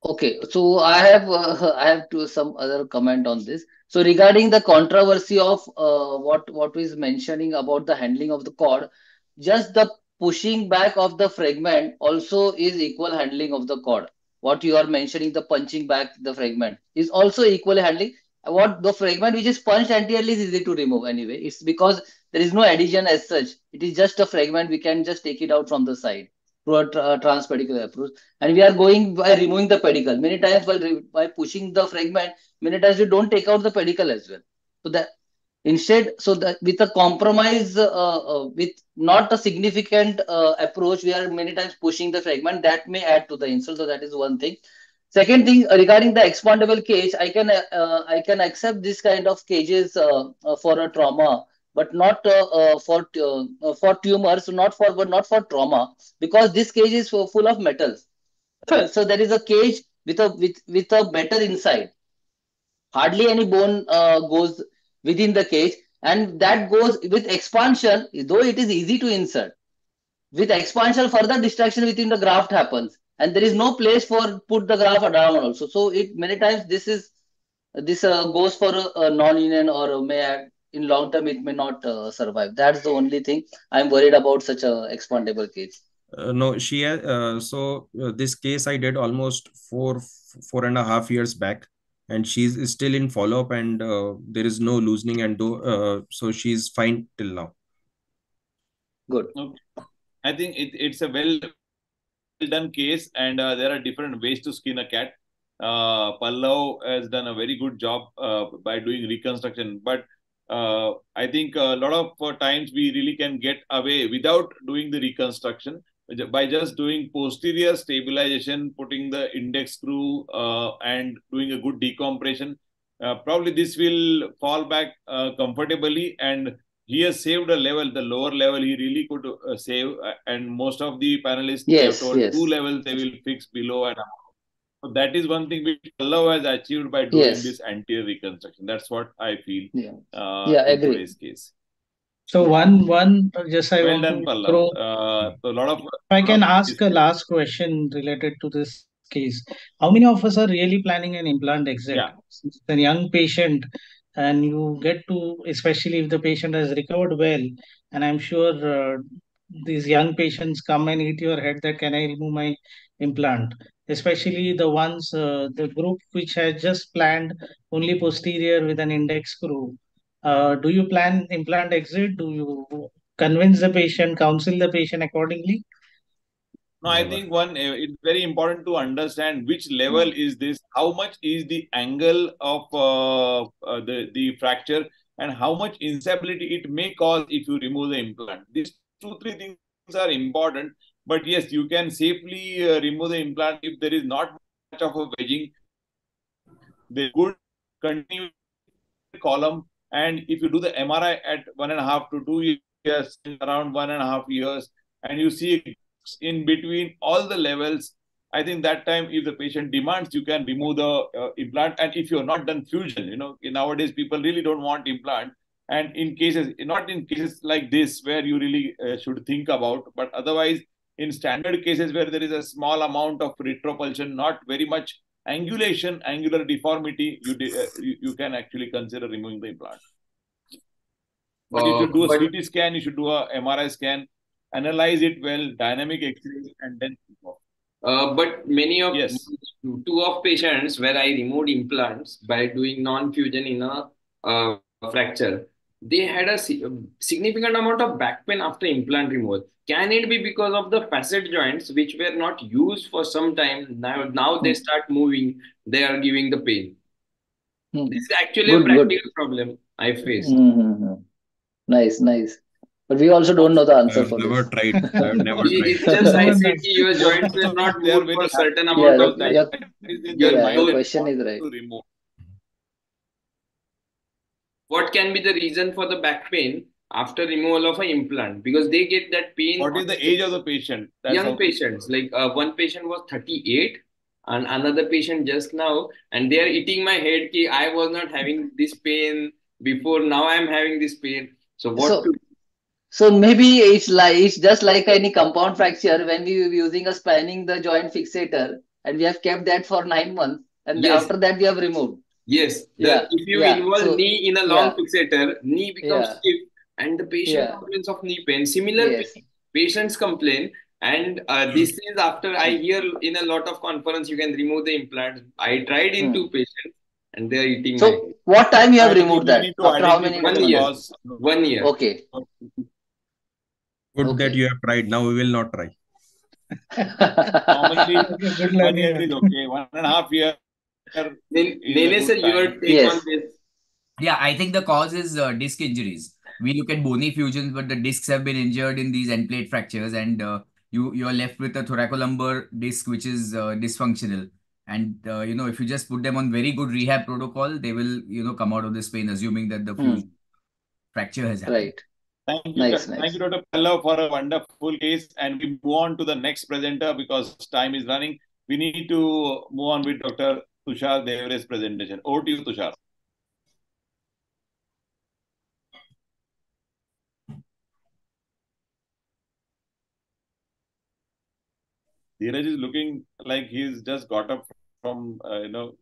Okay, so I have uh, I have to some other comment on this. So regarding the controversy of uh, what what is mentioning about the handling of the cord, just the pushing back of the fragment also is equal handling of the cord. What you are mentioning, the punching back the fragment is also equally handling. What the fragment which is punched anteriorly is easy to remove anyway. It's because there is no adhesion as such. It is just a fragment. We can just take it out from the side through a tra transpedicular approach, and we are going by removing the pedicle. Many times while by pushing the fragment, many times you don't take out the pedicle as well. So that instead, so that with a compromise, uh, uh, with not a significant uh, approach, we are many times pushing the fragment. That may add to the insult. So that is one thing. Second thing, regarding the expandable cage, I can uh, I can accept this kind of cages uh, uh, for a trauma, but not uh, uh, for uh, for tumors, not for but not for trauma, because this cage is full of metals. So there is a cage with a with with a metal inside. Hardly any bone uh, goes within the cage, and that goes with expansion. Though it is easy to insert, with expansion further distraction within the graft happens, and there is no place for put the graft down also. So it many times this is this uh, goes for a, a non-union or a may add. In long term, it may not uh, survive. That's the only thing I'm worried about, such a expandable cage. Uh, no, she uh, so uh, this case I did almost four, four and a half years back, and she's still in follow-up, and uh, there is no loosening, and do, uh, so she's fine till now. Good. Okay. I think it, it's a well done case, and uh, there are different ways to skin a cat. Uh, Pallav has done a very good job uh, by doing reconstruction, but uh, I think a lot of uh, times we really can get away without doing the reconstruction by just doing posterior stabilization, putting the index screw uh, and doing a good decompression. Uh, probably this will fall back uh, comfortably, and he has saved a level, the lower level he really could uh, save, and most of the panelists yes, have told yes. two levels they will fix below and above. So that is one thing which Allah has achieved by doing yes. this anterior reconstruction. That's what I feel yeah. Uh, yeah, in agree. Today's case. So one, one, just I well want done, to throw, uh, so lot of, if I can ask a last question related to this case. How many of us are really planning an implant exit? Yeah. Since it's a young patient, and you get to, especially if the patient has recovered well, and I'm sure uh, these young patients come and eat your head that can I remove my implant? Especially the ones, uh, the group which has just planned only posterior with an index screw. Uh, do you plan implant exit? Do you convince the patient, counsel the patient accordingly? No, I think one, it's very important to understand which level is this, how much is the angle of uh, uh, the, the fracture, and how much instability it may cause if you remove the implant. These two, three things are important, but yes, you can safely uh, remove the implant if there is not much of a wedging. They could continue the column. And if you do the M R I at one and a half to two years, around one and a half years, and you see in between all the levels, I think that time if the patient demands, you can remove the uh, implant. And if you're not done fusion, you know, nowadays people really don't want implant. And in cases, not in cases like this where you really uh, should think about, but otherwise in standard cases where there is a small amount of retropulsion, not very much angulation, angular deformity, you, de uh, you you can actually consider removing the implant. But uh, if you do a C T scan, you should do a M R I scan, analyze it well, dynamic X-ray, and then. Uh, but many of yes. two of patients where I removed implants by doing non-fusion in a uh, fracture, they had a significant amount of back pain after implant removal. Can it be because of the facet joints which were not used for some time? Now, now they start moving, they are giving the pain. Hmm. This is actually good, a practical good. problem I face. Mm-hmm. Nice, nice. But we also don't know the answer I've for never this. Tried. I've never tried. It's just I C D, your joints are not moved for a certain amount yeah, of time. Your, your yeah, question is right. What can be the reason for the back pain after removal of an implant? Because they get that pain. What is the age of the patient? That's young patients. Like uh, one patient was thirty-eight and another patient just now. And they are eating my head. Ki, I was not having this pain before. Now I am having this pain. So what so, to... so maybe it's, like, it's just like any compound fracture when we were using a spanning the joint fixator. And we have kept that for nine months. And yes. after that we have removed. Yes. Yeah. The, if you yeah. involve so, knee in a long yeah. fixator, knee becomes yeah. stiff and the patient yeah. complains of knee pain. Similar yes. patients complain, and uh, this is after I hear in a lot of conference, you can remove the implants. I tried in hmm. two patients and they are eating. So my... what time you have removed that? After how many? One year. One year. Okay. Good okay. that you have tried. Now we will not try. Normally, one year is okay. One and a half year. Nene sir, your take yes. on this? Yeah, I think the cause is uh, disc injuries. We look at bony fusions, but the discs have been injured in these end plate fractures, and uh, you you are left with a thoracolumbar disc which is uh, dysfunctional. And uh, you know, if you just put them on very good rehab protocol, they will you know come out of this pain, assuming that the fusion hmm. fracture has happened. Right. Thank you, nice, nice. Thank you, Doctor Pallav, for a wonderful case, and we move on to the next presenter because time is running. We need to move on with Doctor Tushar Devre's presentation. Over to you, Tushar. Dhiraj is looking like he's just got up from uh, you know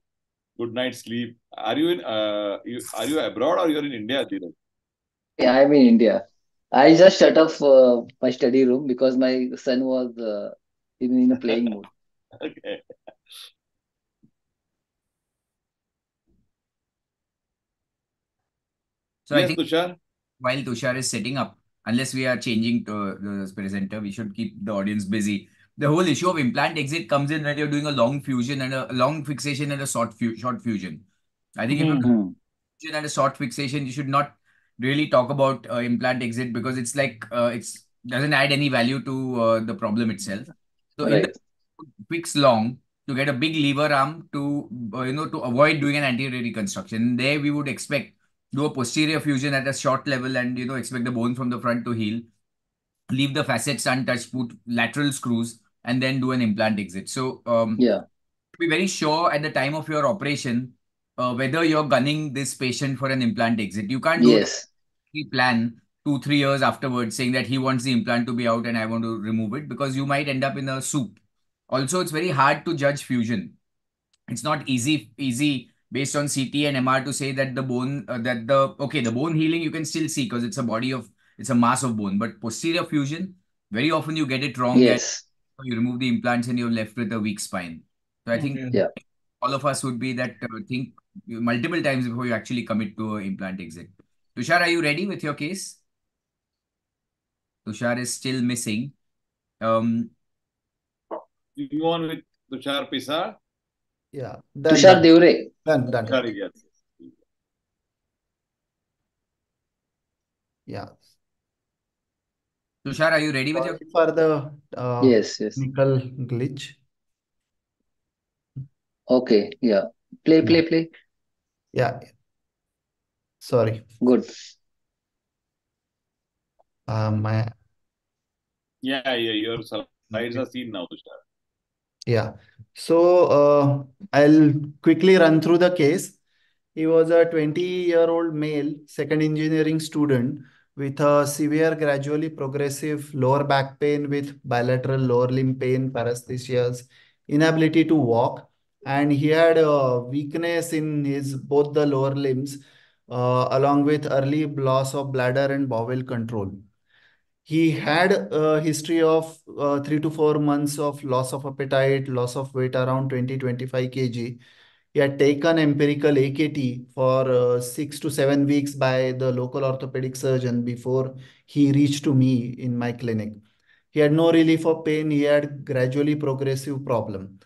good night sleep. Are you in? Uh, you, are you abroad or you're in India, Dhiraj? Yeah, I'm in India. I just shut off uh, my study room because my son was uh, in, in a playing mode. Okay. So yes, I think Tushar, while Tushar is setting up, unless we are changing to the presenter, we should keep the audience busy. The whole issue of implant exit comes in when you're doing a long fusion and a, a long fixation and a short, fu short fusion. I think mm-hmm. if you're doing a fusion and a short fixation, you should not really talk about uh, implant exit, because it's like uh, it's doesn't add any value to uh, the problem itself. So right. It fix long to get a big lever arm to uh, you know to avoid doing an anterior reconstruction. There we would expect do a posterior fusion at a short level and you know expect the bone from the front to heal. Leave the facets untouched, put lateral screws, and then do an implant exit. So um, yeah, be very sure at the time of your operation uh, whether you're gunning this patient for an implant exit. You can't do yes. a plan two, three years afterwards saying that he wants the implant to be out and I want to remove it, because you might end up in a soup. Also, it's very hard to judge fusion. It's not easy, easy based on C T and M R to say that the bone, uh, that the, okay, the bone healing you can still see because it's a body of, it's a mass of bone. But posterior fusion, very often you get it wrong. Yes. You remove the implants and you're left with a weak spine. So I think yeah. all of us would be that, uh, think multiple times before you actually commit to an implant exit. Tushar, are you ready with your case? Tushar is still missing. Um, You on with Tushar Pisal? Yeah. Done, Tushar Devre. Done, done. Sorry, yes. Yeah. Tushar, are you ready with your... For the uh, yes, yes. technical glitch. Okay, yeah. Play, play, play. Yeah. Sorry. Good. Uh, my... Yeah, yeah, your slides are seen now, Tushar. Yeah, so uh, I'll quickly run through the case. He was a twenty-year-old male, second engineering student with a severe, gradually progressive lower back pain with bilateral lower limb pain, paresthesias, inability to walk, and he had a weakness in his both the lower limbs uh, along with early loss of bladder and bowel control. He had a history of uh, three to four months of loss of appetite, loss of weight around twenty to twenty-five kilograms. He had taken empirical A K T for uh, six to seven weeks by the local orthopedic surgeon before he reached to me in my clinic. He had no relief of pain. He had gradually progressive problem.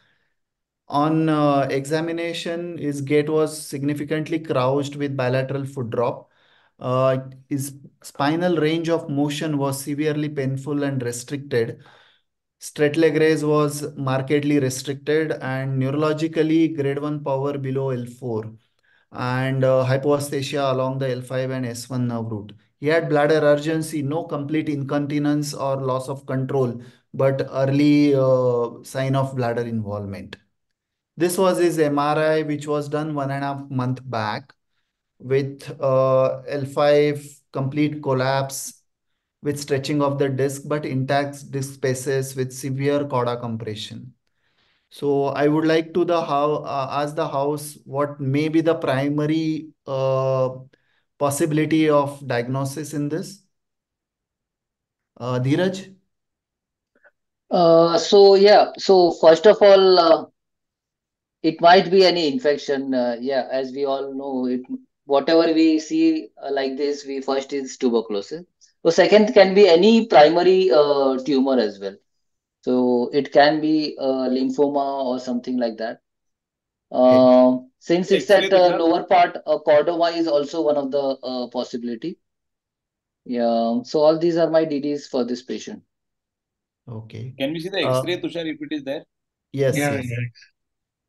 On uh, examination, his gait was significantly crouched with bilateral foot drop. Uh, his spinal range of motion was severely painful and restricted. Straight leg raise was markedly restricted, and neurologically grade one power below L four and uh, hypostasia along the L five and S one nerve root. He had bladder urgency, no complete incontinence or loss of control, but early uh, sign of bladder involvement. This was his M R I, which was done one and a half month back, with uh, L five complete collapse with stretching of the disc, but intact disc spaces with severe cauda compression. So I would like to the how, uh, ask the house what may be the primary uh, possibility of diagnosis in this. Uh, Dhiraj? Uh, so yeah, so first of all, uh, it might be any infection. Uh, yeah, as we all know, it whatever we see uh, like this, we first is tuberculosis. So second can be any primary uh, tumor as well. So it can be uh, lymphoma or something like that. Uh, okay. Since it's at uh, lower part, uh, chordoma is also one of the uh, possibility. Yeah. So all these are my D Ds for this patient. Okay. Can we see the X-ray, uh, Tushar, if it is there? Yes. Yeah, yes. Yes.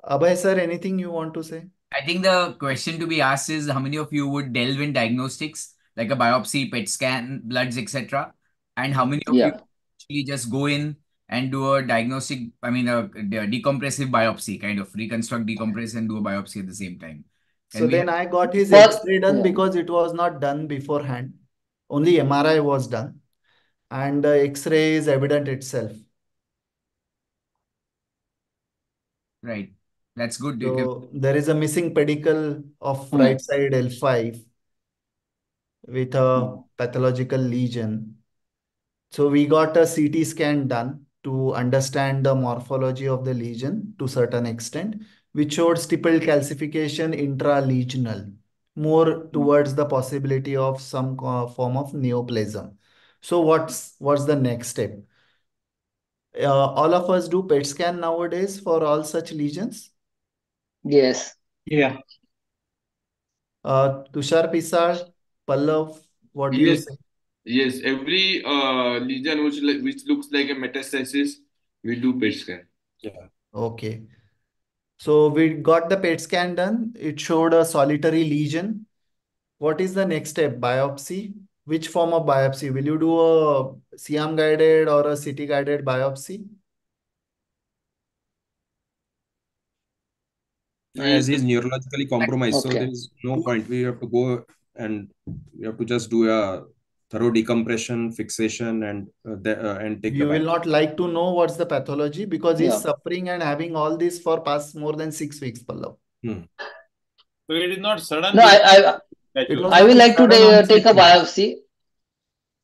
Abhay sir, anything you want to say? I think the question to be asked is how many of you would delve in diagnostics like a biopsy, P E T scan, bloods, et cetera, and how many of yeah. you actually just go in and do a diagnostic, I mean a, a decompressive biopsy, kind of reconstruct, decompress, and do a biopsy at the same time. Can so then I got his X-ray done yeah. because it was not done beforehand. Only M R I was done, and the X-ray is evident itself. Right. That's good. So there is a missing pedicle of right side L five. with a pathological lesion. So we got a C T scan done to understand the morphology of the lesion to a certain extent, which showed stippled calcification intra-lesional, more towards the possibility of some form of neoplasm. So what's, what's the next step? Uh, all of us do P E T scan nowadays for all such lesions? Yes. Yeah. Uh, Tushar Pisal, Pallav, what do yes. you say? Yes, every uh, lesion which, which looks like a metastasis, we do P E T scan. Yeah. Okay. So we got the P E T scan done. It showed a solitary lesion. What is the next step? Biopsy? Which form of biopsy? Will you do a C-arm guided or a C T guided biopsy? As he's neurologically compromised, okay. So there is no point. We have to go and we have to just do a thorough decompression, fixation, and uh, the, uh, and take. You the will not like to know what's the pathology because yeah. he's suffering and having all this for past more than six weeks, Pallav. Hmm. So it is not sudden. No, I I, I will like to take a biopsy.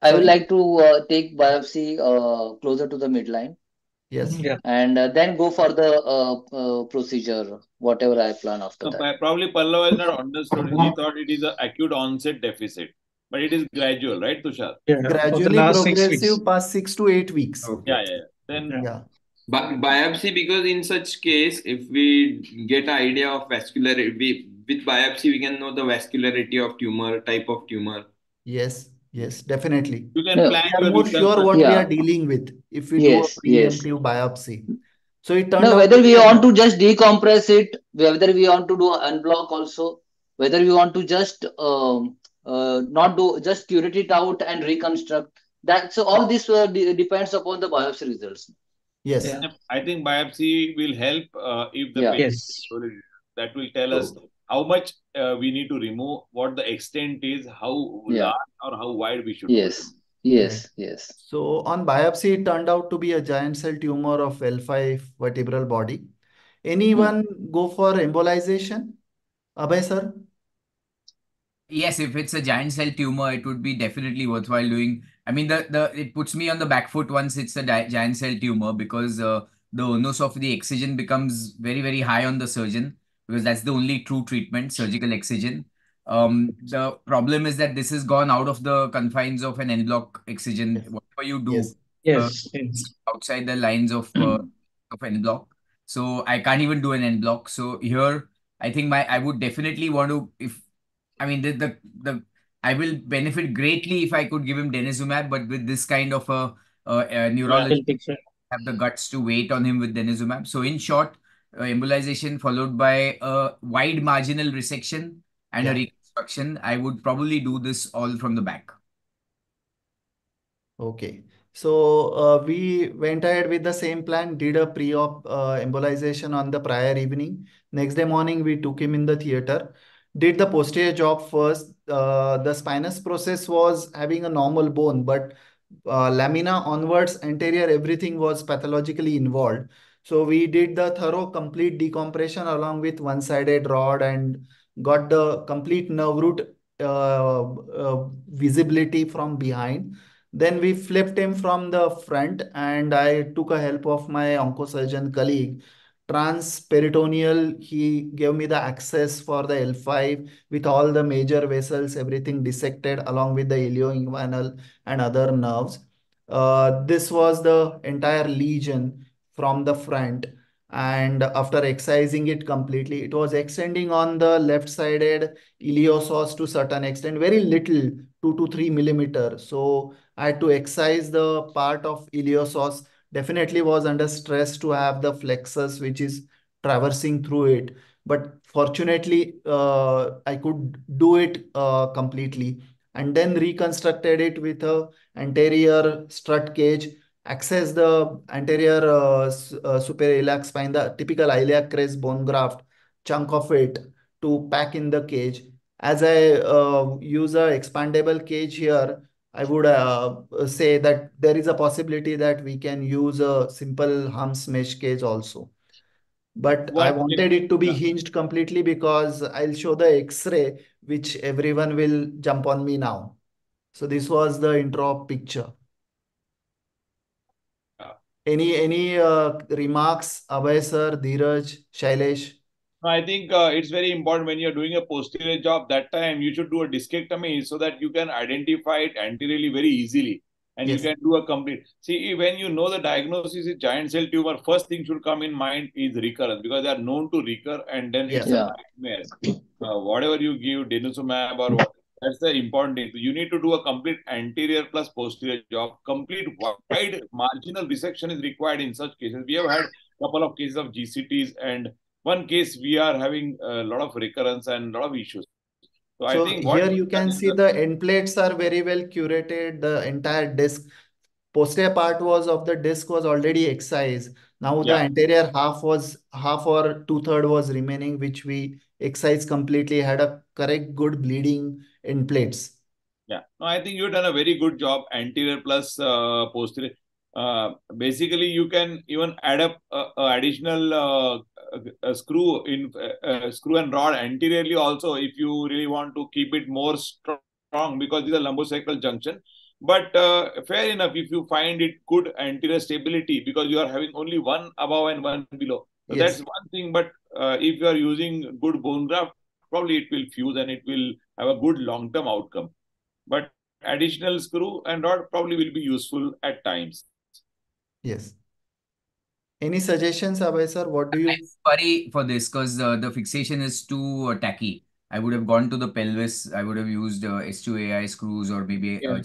I will like to uh, take biopsy uh, closer to the midline. Yes. Yeah. And uh, then go for the uh, uh, procedure, whatever I plan after so that. Probably Pallav has not understood. He thought it is an acute onset deficit. But it is gradual, right, Tushar? Yeah. Gradually progressive past six to eight weeks. Okay. Yeah, yeah. Then yeah. Bi biopsy, because in such case, if we get an idea of vascular, we, with biopsy, we can know the vascularity of tumor, type of tumor. Yes, yes, definitely. You can yeah. plan. We are more sure what yeah. we are dealing with if we yes, do a preemptive yes. biopsy. So it turns no, out whether we want to just decompress it, whether we want to do unblock also, whether we want to just. Um, Uh, not do just curate it out and reconstruct that. So all this uh, de depends upon the biopsy results. Yes, yeah. I think biopsy will help uh, if the yeah. yes. that will tell us how much uh, we need to remove, what the extent is, how yeah. large or how wide we should. Yes, do. Yes, yes. So on biopsy, it turned out to be a giant cell tumor of L five vertebral body. Anyone hmm. go for embolization? Abhay sir. Yes, if it's a giant cell tumor, it would be definitely worthwhile doing. I mean, the the it puts me on the back foot once it's a giant cell tumor because uh, the onus of the excision becomes very, very high on the surgeon because that's the only true treatment, surgical excision. Um, the problem is that this has gone out of the confines of an en bloc excision. Yes. Whatever you do, yes, yes. Uh, yes. outside the lines of uh, of en bloc. So I can't even do an en bloc. So here, I think my I would definitely want to if. I mean, the, the, the, I will benefit greatly if I could give him denosumab, but with this kind of a, a, a neurology, I have the guts to wait on him with denosumab. So in short, uh, embolization followed by a wide marginal resection and yeah. a reconstruction. I would probably do this all from the back. Okay. So uh, we went ahead with the same plan, did a pre-op uh, embolization on the prior evening. Next day morning, we took him in the theater. Did the posterior job first. Uh, the spinous process was having a normal bone, but uh, lamina onwards, anterior, everything was pathologically involved. So we did the thorough complete decompression along with one-sided rod and got the complete nerve root uh, uh, visibility from behind. Then we flipped him from the front and I took a help of my oncosurgeon colleague. Transperitoneal, he gave me the access for the L five with all the major vessels, everything dissected along with the ilioinguinal and other nerves. Uh, this was the entire lesion from the front, and after excising it completely, it was extending on the left-sided iliopsoas to certain extent, very little, two to three millimeter. So I had to excise the part of iliopsoas. Definitely was under stress to have the flexus which is traversing through it. But fortunately, uh, I could do it uh, completely and then reconstructed it with a anterior strut cage, access the anterior uh, uh, superior iliac spine, the typical iliac crest bone graft, chunk of it to pack in the cage. As I uh, use an expandable cage here, I would uh, say that there is a possibility that we can use a simple humps mesh cage also. But what I wanted it, it to be yeah. hinged completely, because I'll show the X-ray, which everyone will jump on me now. So this was the intro picture. Yeah. Any any uh, remarks, Abhay sir, Dhiraj, Shailesh? I think uh, it's very important when you're doing a posterior job, that time you should do a discectomy so that you can identify it anteriorly very easily. And yes. you can do a complete. See, when you know the diagnosis is giant cell tumor, first thing should come in mind is recurrence, because they are known to recur, and then yes. it's yeah. a nightmare. Uh, whatever you give, denosumab or whatever, that's the important thing. So you need to do a complete anterior plus posterior job. Complete wide marginal resection is required in such cases. We have had a couple of cases of G C Ts, and one case we are having a lot of recurrence and a lot of issues. So, so I think here you can see the end plates are very well curated. The entire disc, posterior part was of the disc was already excised. Now yeah. the anterior half was half or two third was remaining, which we excised completely. Had a correct good bleeding end plates. Yeah, no, I think you've done a very good job. Anterior plus uh, posterior. Uh, basically, you can even add up uh, uh, additional uh, uh, screw in uh, uh, screw and rod anteriorly also, if you really want to keep it more strong, because these are lumbosacral junction. But uh, fair enough, if you find it good anterior stability, because you are having only one above and one below. So yes. that's one thing. But uh, if you are using good bone graft, probably it will fuse and it will have a good long-term outcome. But additional screw and rod probably will be useful at times. Yes. Any suggestions, Abhay sir? What do you... I'm sorry for this, because uh, the fixation is too uh, tacky. I would have gone to the pelvis. I would have used uh, S two A I screws, or maybe... Yeah. Uh,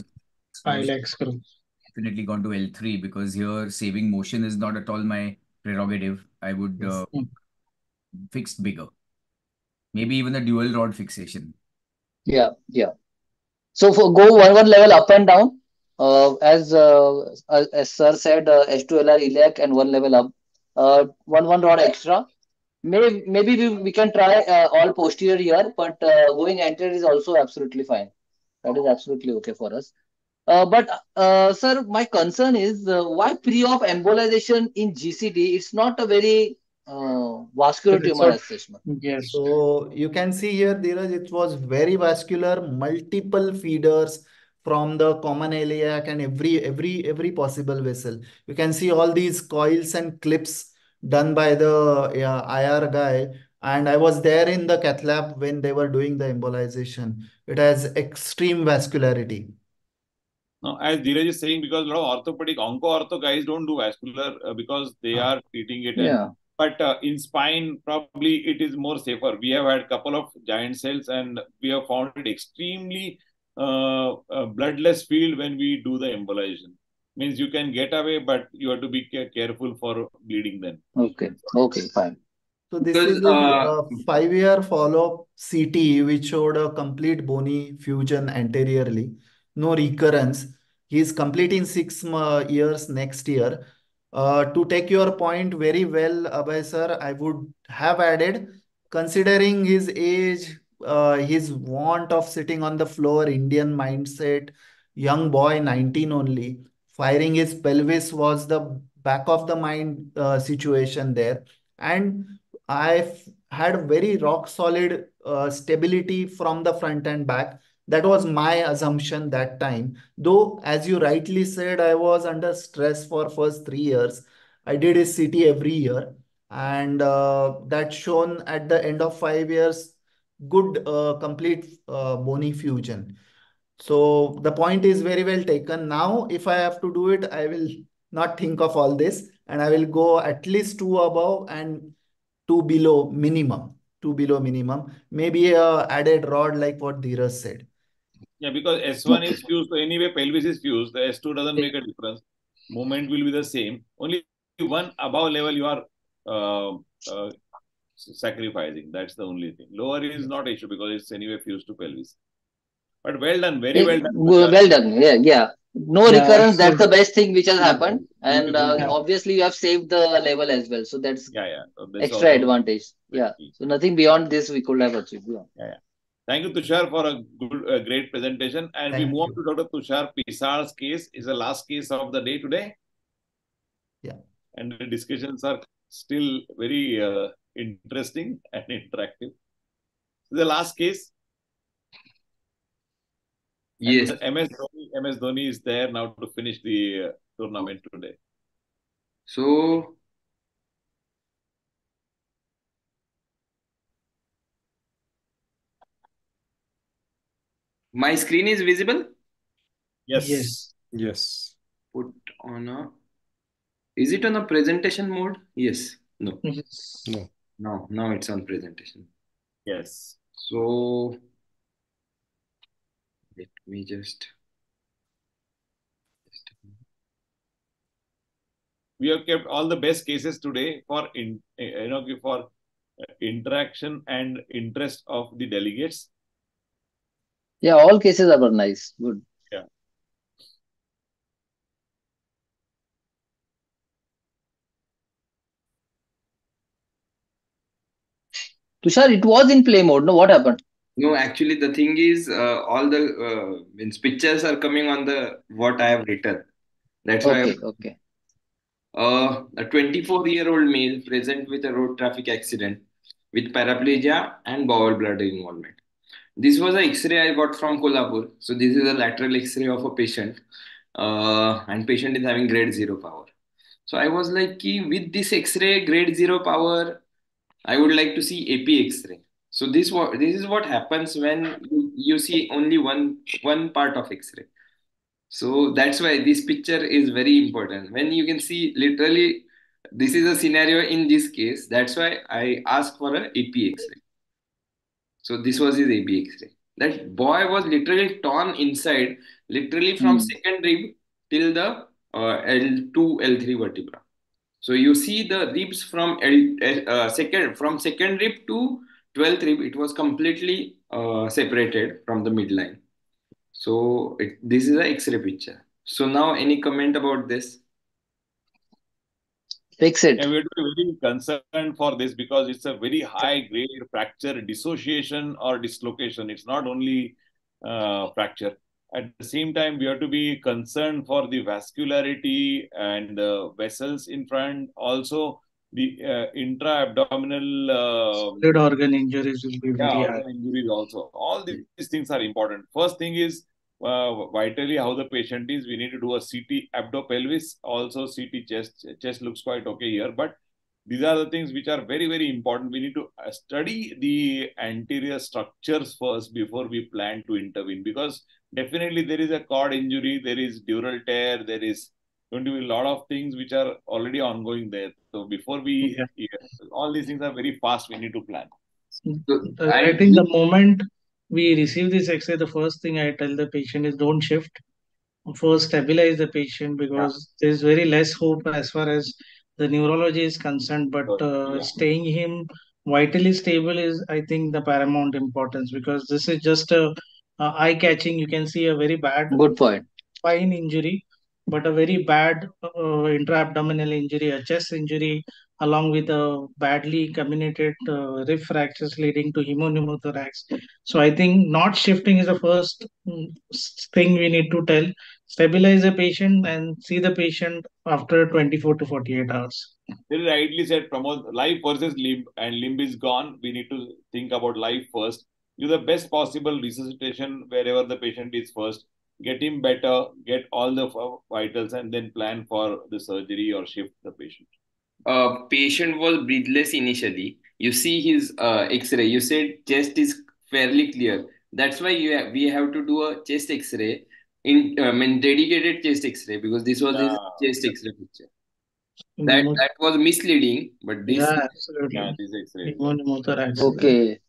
I like screws. Definitely gone to L three, because here saving motion is not at all my prerogative. I would yes. uh, fix bigger. Maybe even a dual rod fixation. Yeah, yeah. So for go one, one level up and down. Uh, as uh, as sir said, uh, H two L R iliac and one level up, uh, one one rod extra. Maybe maybe we, we can try uh, all posterior here, but uh, going anterior is also absolutely fine. That is absolutely okay for us. Uh, but uh, sir, my concern is uh, why pre-op embolization in G C D? It's not a very uh, vascular tumor assessment. Yes. So you can see here, Dhiraj, it was very vascular, multiple feeders from the common iliac and every every every possible vessel. You can see all these coils and clips done by the yeah, I R guy. And I was there in the cath lab when they were doing the embolization. It has extreme vascularity. Now, as Dhiraj is saying, because a lot of orthopedic onco-ortho guys don't do vascular uh, because they oh. are treating it. Yeah. And, but uh, in spine, probably it is more safer. We have had a couple of giant cells and we have found it extremely Uh, uh, bloodless field when we do the embolization. Means you can get away, but you have to be careful for bleeding then. Okay, okay, fine. So this is a uh, five-year follow-up C T, which showed a complete bony fusion anteriorly. No recurrence. He's completing six uh, years next year. Uh, to take your point very well, Abhay sir, I would have added, considering his age, Uh, his want of sitting on the floor, Indian mindset, young boy, nineteen only, firing his pelvis was the back of the mind uh, situation there. And I had very rock solid uh, stability from the front and back. That was my assumption that time. Though, as you rightly said, I was under stress for first three years. I did a C T every year. And uh, that shown at the end of five years, good uh, complete uh, bony fusion. So the point is very well taken. Now, if I have to do it, I will not think of all this, and I will go at least two above and two below minimum, two below minimum, maybe a added rod like what Dhiraj said. Yeah, because S one is fused, so anyway pelvis is fused, the S two doesn't make a difference. Moment will be the same, only one above level you are uh, uh, sacrificing. That's the only thing. Lower is not an issue because it's anyway fused to pelvis. But well done, very well done. Well done, yeah, yeah. No yeah, recurrence, that's good. The best thing which has happened. And uh, yeah. obviously you have saved the level as well. So that's yeah, yeah. So that's extra advantage. Yeah. So nothing beyond this we could have achieved. Yeah. Yeah, yeah. Thank you, Tushar, for a good, uh, great presentation. And Thank we move you. on to Doctor Tushar Pisal's case. Is the last case of the day today. Yeah. And the discussions are still very uh, interesting and interactive. The last case. Yes. M S Dhoni, M S Dhoni is there now to finish the uh, tournament today. So, my screen is visible? Yes. Yes. Yes. Put on a... Is it on a presentation mode? Yes. No. Yes. No. No. Now it's on presentation. Yes. So... Let me just... just... We have kept all the best cases today for in, you know, for interaction and interest of the delegates. Yeah, all cases are nice. Good. Yeah. Tushar, it was in play mode. No, what happened? No, actually, the thing is, uh, all the uh, means pictures are coming on the what I have written. That's okay, why. I've, okay. Uh, a twenty-four-year-old male present with a road traffic accident with paraplegia and bowel blood involvement. This was an X-ray I got from Kolhapur. So this is a lateral X-ray of a patient, uh, and patient is having grade zero power. So I was like, ki, with this X-ray grade zero power, I would like to see A P X-ray. So this, this is what happens when you, you see only one, one part of X-ray. So that's why this picture is very important. When you can see literally, this is a scenario in this case. That's why I asked for an A P X-ray. So this was his A P X-ray. That boy was literally torn inside, literally from mm. second rib till the uh, L two, L three vertebra. So you see the ribs from L, uh, second from second rib to twelfth rib, it was completely uh, separated from the midline. So it, this is an X-ray picture. So now any comment about this? Fix it. And we're very concerned for this because it's a very high-grade fracture, dissociation or dislocation. It's not only uh, fracture. At the same time, we have to be concerned for the vascularity and the vessels in front. Also, the uh, intra-abdominal uh, solid organ injuries will be yeah, very high. Injuries also. All these, these things are important. First thing is uh, vitally how the patient is. We need to do a C T abdo-pelvis. Also, C T chest. Chest looks quite okay here. But these are the things which are very, very important. We need to study the anterior structures first before we plan to intervene. Because definitely there is a cord injury, there is dural tear, there is going to be a lot of things which are already ongoing there. So before we, yeah. Yeah, all these things are very fast, we need to plan. So, I, I think the moment we receive this X-ray, the first thing I tell the patient is don't shift. First stabilize the patient because yeah. there's very less hope as far as the neurology is concerned. But uh, yeah. staying him vitally stable is, I think, the paramount importance because this is just a Uh, eye-catching, you can see a very bad good point spine injury, but a very bad uh, intra-abdominal injury, a chest injury, along with a badly comminuted uh, rib fractures leading to hemopneumothorax. So I think not shifting is the first thing we need to tell. Stabilize the patient and see the patient after twenty-four to forty-eight hours. Very rightly said, Pramod. Life versus limb, and limb is gone. We need to think about life first. Do the best possible resuscitation wherever the patient is first. Get him better, get all the vitals and then plan for the surgery or shift the patient. Uh, patient was breathless initially. You see his uh, X-ray. You said chest is fairly clear. That's why you ha we have to do a chest X-ray, in I mean, dedicated chest X-ray because this was yeah. his chest X-ray picture. That, that was misleading, but this, yeah, absolutely. Yeah, this X-ray. Okay.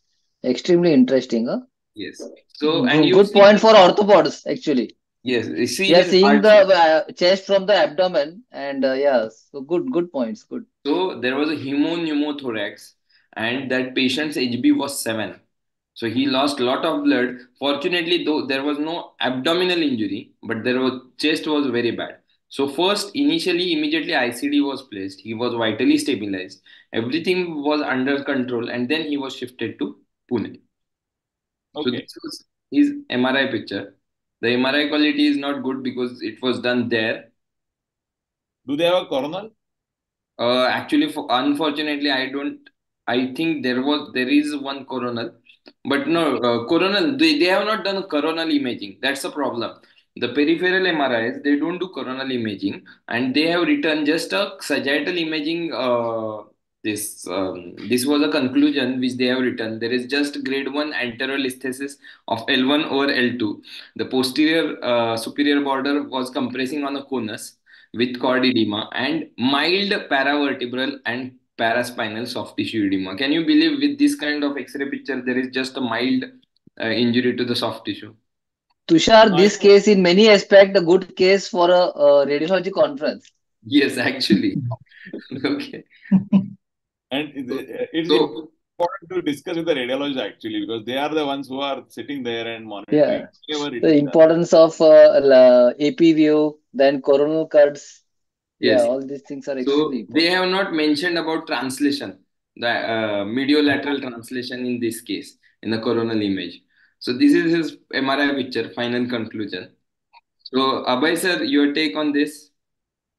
Extremely interesting, huh? Yes. So, and good, good point for orthopods, actually. Yes. See, yeah, seeing the uh, chest from the abdomen, and uh, yeah, so good, good points. Good. So there was a hemopneumothorax, and that patient's H B was seven. So he lost a lot of blood. Fortunately, though, there was no abdominal injury, but there was chest was very bad. So first, initially, immediately I C D was placed. He was vitally stabilized. Everything was under control, and then he was shifted to Pune. Okay. So this was his M R I picture. The M R I quality is not good because it was done there. Do they have a coronal? Uh, actually, for, unfortunately, I don't. I think there was there is one coronal, but no uh, coronal. They they have not done coronal imaging. That's the problem. The peripheral M R Is, they don't do coronal imaging, and they have written just a sagittal imaging. Uh, this um, this was a conclusion which they have written. There is just grade one anterior listhesis of L one over L two. The posterior uh, superior border was compressing on a conus with cord edema and mild paravertebral and paraspinal soft tissue edema. Can you believe with this kind of X-ray picture, there is just a mild uh, injury to the soft tissue? Tushar, this case in many aspects, a good case for a, a radiology conference. Yes, actually. Okay. And it's so important to discuss with the radiologists actually, because they are the ones who are sitting there and monitoring. Yeah. The importance done. of uh, A P view, then coronal cuts. Yes. Yeah, all these things are extremely so important. They have not mentioned about translation, the uh, mediolateral translation in this case, in the coronal image. So this is his M R I picture, final conclusion. So Abhay sir, your take on this?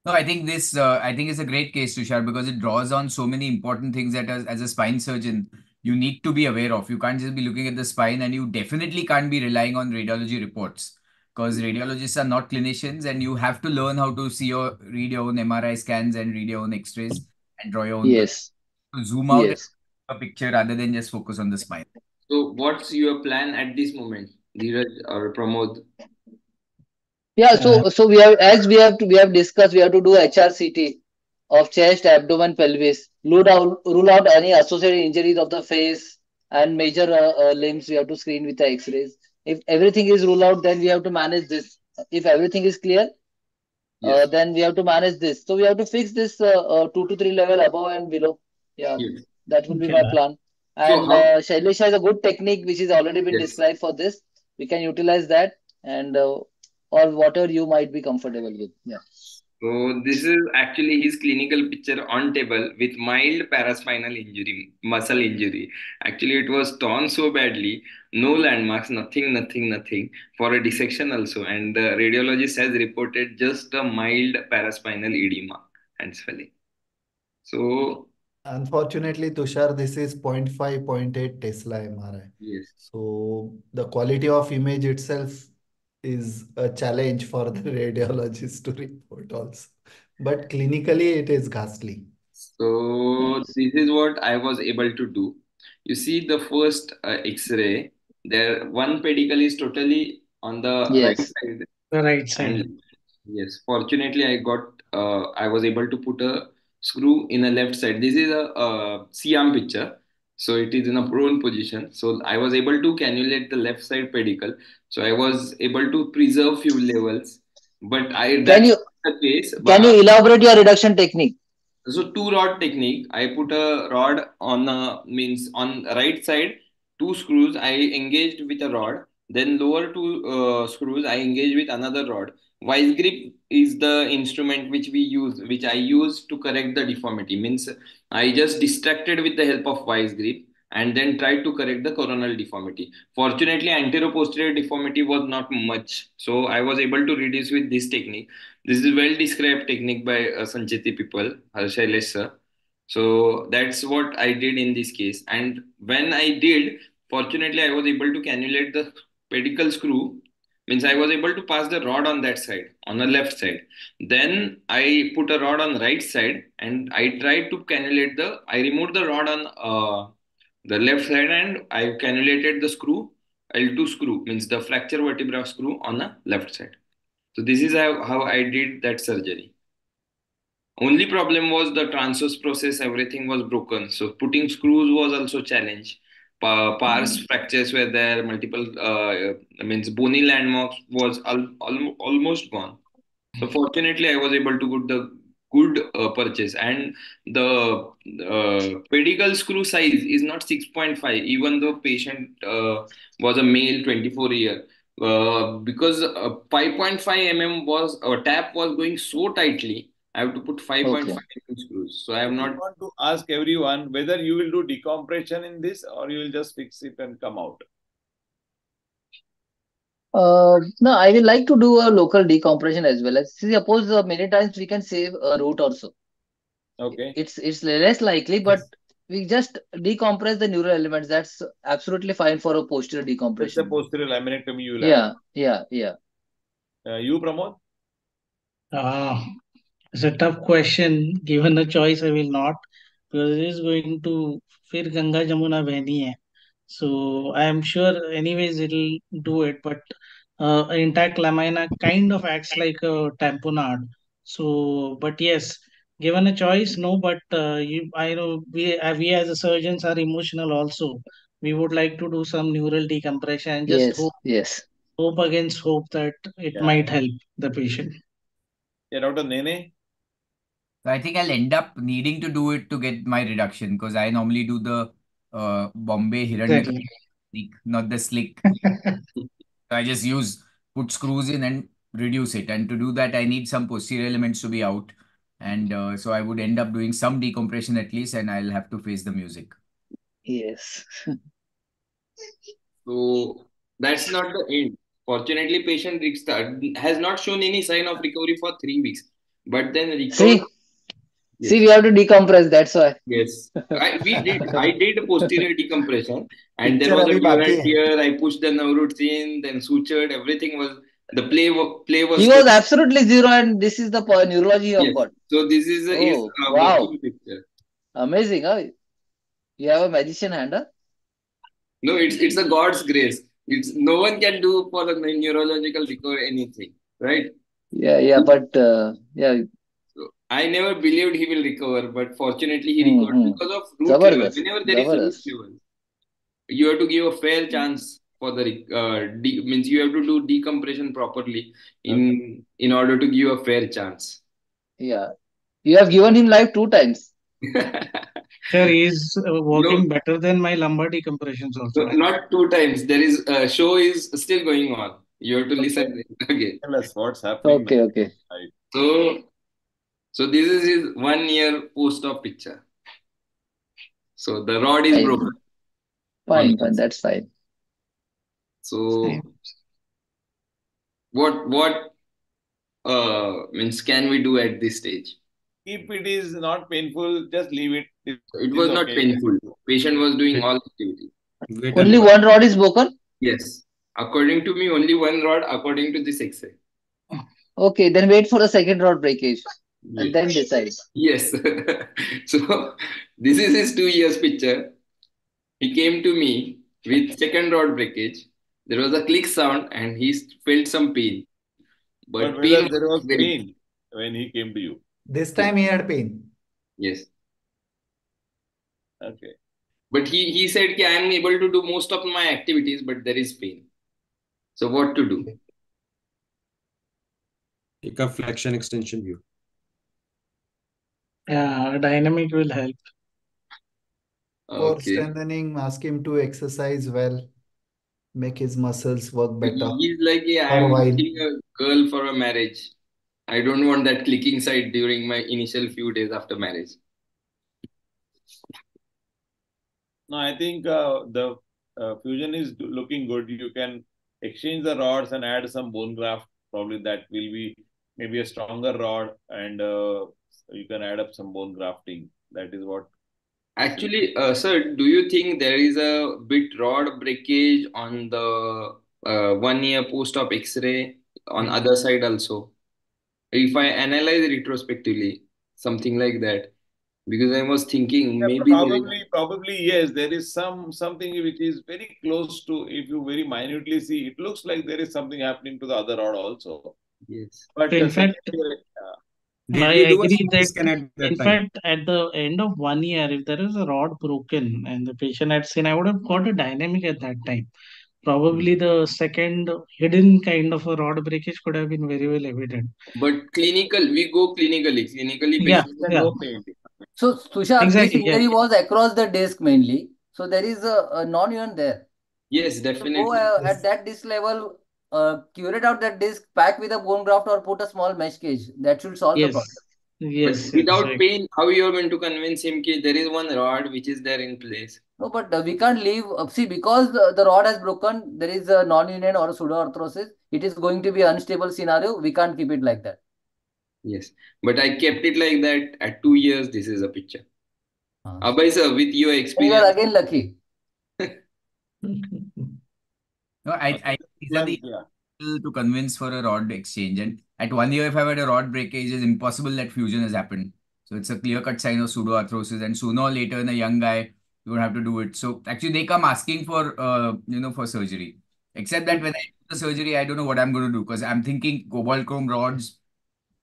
No, I think this, uh, I think it's a great case, Tushar, because it draws on so many important things that as, as a spine surgeon, you need to be aware of. You can't just be looking at the spine, and you definitely can't be relying on radiology reports, because radiologists are not clinicians, and you have to learn how to see your, read your own M R I scans and read your own X-rays and draw your own. Yes. So zoom out yes. a picture rather than just focus on the spine. So what's your plan at this moment, Dhiraj or Pramod? Yeah, so so we have as we have to we have discussed we have to do H R C T of chest, abdomen, pelvis. Rule out rule out any associated injuries of the face and major uh, uh, limbs. We have to screen with the X-rays. If everything is ruled out, then we have to manage this. If everything is clear, yes. uh, then we have to manage this. So we have to fix this uh, uh, two to three level above and below. Yeah, yes. that would be okay, my man. plan. And so, uh, Shailesh has a good technique which is already been yes. described for this. We can utilize that and. Uh, or whatever you might be comfortable with. Yeah. So this is actually his clinical picture on table with mild paraspinal injury, muscle injury. Actually, it was torn so badly, no landmarks, nothing, nothing, nothing for a dissection also. And the radiologist has reported just a mild paraspinal edema and swelling. So unfortunately, Tushar, this is zero point five, zero point eight Tesla M R I. Yes. So the quality of image itself is a challenge for the radiologist to report also. But clinically, it is ghastly. So this is what I was able to do. You see the first uh, X-ray, there one pedicle is totally on the yes. right side. The right side. And, yes. Fortunately, I got, uh, I was able to put a screw in the left side. This is a, a C-arm picture. So it is in a prone position. So I was able to cannulate the left side pedicle. So I was able to preserve few levels. But I can you the case, can you elaborate your reduction technique? So two rod technique. I put a rod on a, means on right side two screws. I engaged with a rod. Then lower two uh, screws. I engaged with another rod. Wise grip is the instrument which we use, which I use to correct the deformity. Means I just distracted with the help of wise grip and then tried to correct the coronal deformity. Fortunately, anteroposterior deformity was not much. So I was able to reduce with this technique. This is a well-described technique by uh, Sancheti people, Shailesh sir. So that's what I did in this case. And when I did, fortunately, I was able to cannulate the pedicle screw. Means I was able to pass the rod on that side, on the left side. Then I put a rod on right side and I tried to cannulate the, I removed the rod on uh, the left side and I cannulated the screw, L two screw, means the fracture vertebra screw on the left side. So this is how, how I did that surgery. Only problem was the transverse process, everything was broken. So putting screws was also a challenge. Uh, pars mm-hmm. fractures were there, multiple, uh, I mean, bony landmarks was al al almost gone. So fortunately, I was able to get the good uh, purchase. And the uh, pedicle screw size is not six point five, even though patient uh, was a male, twenty-four year. Uh, because five point five millimeter was, uh, tap was going so tightly, I have to put five point five okay. screws. So I have not. I want to ask everyone whether you will do decompression in this or you will just fix it and come out. Uh, no, I will like to do a local decompression as well. As suppose uh, many times we can save a root also. Okay. It's it's less likely, but yes. we just decompress the neural elements. That's absolutely fine for a posterior decompression. It's a posterior laminectomy. You yeah, have. yeah, yeah. Uh, you, Pramod? Uh, it's a tough question. Given a choice, I will not, because it is going to fir Ganga Jamuna Veni hai. So I am sure, anyways, it'll do it. But uh, intact lamina kind of acts like a tamponade. So, but yes. Given a choice, no, but uh, you, I know we, we as a surgeons are emotional also. We would like to do some neural decompression and just yes, hope, yes. hope against hope that it yeah. might help the patient. Yeah, Doctor Nene? So I think I'll end up needing to do it to get my reduction, because I normally do the uh, Bombay Hiranyaka, exactly. slick, not the slick. So I just use, put screws in and reduce it. And to do that, I need some posterior elements to be out. And uh, so I would end up doing some decompression at least, and I'll have to face the music. Yes. So that's not the end. Fortunately, patient has not shown any sign of recovery for three weeks. But then recovery... See? Yes. See, we have to decompress, that's why. Yes. I, we did, I did a posterior decompression. And there was a current here. I pushed the neurotoxin, then sutured. Everything was... The play, play was... He was good. Absolutely zero, and this is the neurology you have yes. got. So this is a... Oh, is a wow. Picture. Amazing, huh? You have a magician hand, huh? No, it's, it's a God's grace. It's no one can do for the neurological recovery anything, right? Yeah, yeah, but... Uh, yeah. So I never believed he will recover, but fortunately he recovered mm-hmm. because of root level. Whenever there Zabar is a root level, you have to give a fair chance for the uh, de means you have to do decompression properly in okay. in order to give a fair chance. Yeah, you have given him life two times. Sir, he is uh, working no. better than my lumbar decompressions also. No, not two times. There is a uh, show is still going on. You have to okay. listen again. Tell us what's happening. Okay, okay. So, so this is his one year post-op picture. So the rod is fine. broken. Fine, fine. That's fine. So, what what uh, means can we do at this stage? If it is not painful, just leave it. It, it was not okay. painful. Patient was doing all activity. Wait only on. one rod is broken? Yes. According to me, only one rod according to this X-ray. Okay, then wait for a second rod breakage. Yes. And then decide. Yes. So, this is his two years picture. He came to me with second rod breakage. There was a click sound and he felt some pain. But, but pain there was very... pain when he came to you. This time he had pain. Yes. Okay. But he, he said, I am able to do most of my activities, but there is pain. So what to do? Take a flexion extension view. Yeah, dynamic will help. Okay. For strengthening, ask him to exercise well. Make his muscles work better. He's like, yeah, I'm looking a girl for a marriage. I don't want that clicking side during my initial few days after marriage. No, I think uh, the uh, fusion is looking good. You can exchange the rods and add some bone graft. Probably that will be maybe a stronger rod, and uh, you can add up some bone grafting. That is what. Actually, uh, sir, do you think there is a bit rod breakage on the uh, one-year post-op X-ray on other side also? If I analyze retrospectively, something like that, because I was thinking yeah, maybe probably, there is... probably yes, there is some something which is very close to. If you very minutely see, it looks like there is something happening to the other rod also. Yes, but in fact. I agree that, in fact, at the end of one year, if there is a rod broken and the patient had seen, I would have got a dynamic at that time. Probably the second hidden kind of a rod breakage could have been very well evident. But clinical, we go clinically. Clinically, yeah, yeah. No pain. So, Tushar, exactly, this injury yeah. was across the disc mainly. So, there is a, a non-union there. Yes, definitely. So, uh, yes. At that disc level, Uh, curate out that disc, pack with a bone graft or put a small mesh cage. That should solve yes. the problem. Yes. But without exactly. pain, how you are going to convince him that there is one rod which is there in place? No, but uh, we can't leave. Uh, see, because the, the rod has broken, there is a non-union or pseudoarthrosis. It is going to be an unstable scenario. We can't keep it like that. Yes, but I kept it like that. At two years, this is a picture. Uh, Abhay sir, with your experience, you are again lucky. No, I, I these are the to convince for a rod exchange, and at one year, if I had a rod breakage, it's impossible that fusion has happened. So it's a clear-cut sign of pseudoarthrosis, and sooner or later, in a young guy, you would have to do it. So actually, they come asking for uh, you know for surgery. Except that when I do the surgery, I don't know what I'm going to do, because I'm thinking cobalt chrome rods.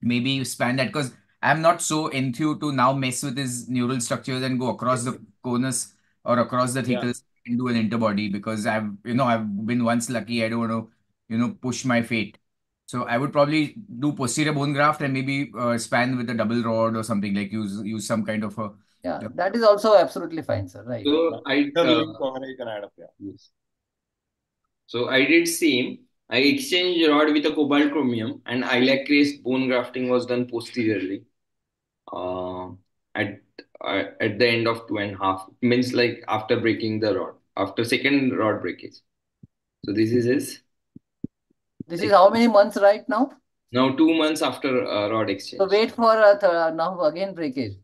Maybe you span that, because I'm not so enthused to now mess with his neural structures and go across the conus or across the thickness yeah. and do an interbody, because I've, you know, I've been once lucky. I don't want to, you know, push my fate. So I would probably do posterior bone graft and maybe uh, span with a double rod or something, like use, use some kind of a... Yeah, uh, that is also absolutely fine, sir. Right. So I, uh, yes. so I did same. I exchanged rod with a cobalt chromium, and ilacrase bone grafting was done posteriorly uh, at uh, at the end of two and a half. It means like after breaking the rod, after second rod breakage. So this is his. This is how many months right now? Now two months after uh, rod exchange. So wait for uh, th now again breakage.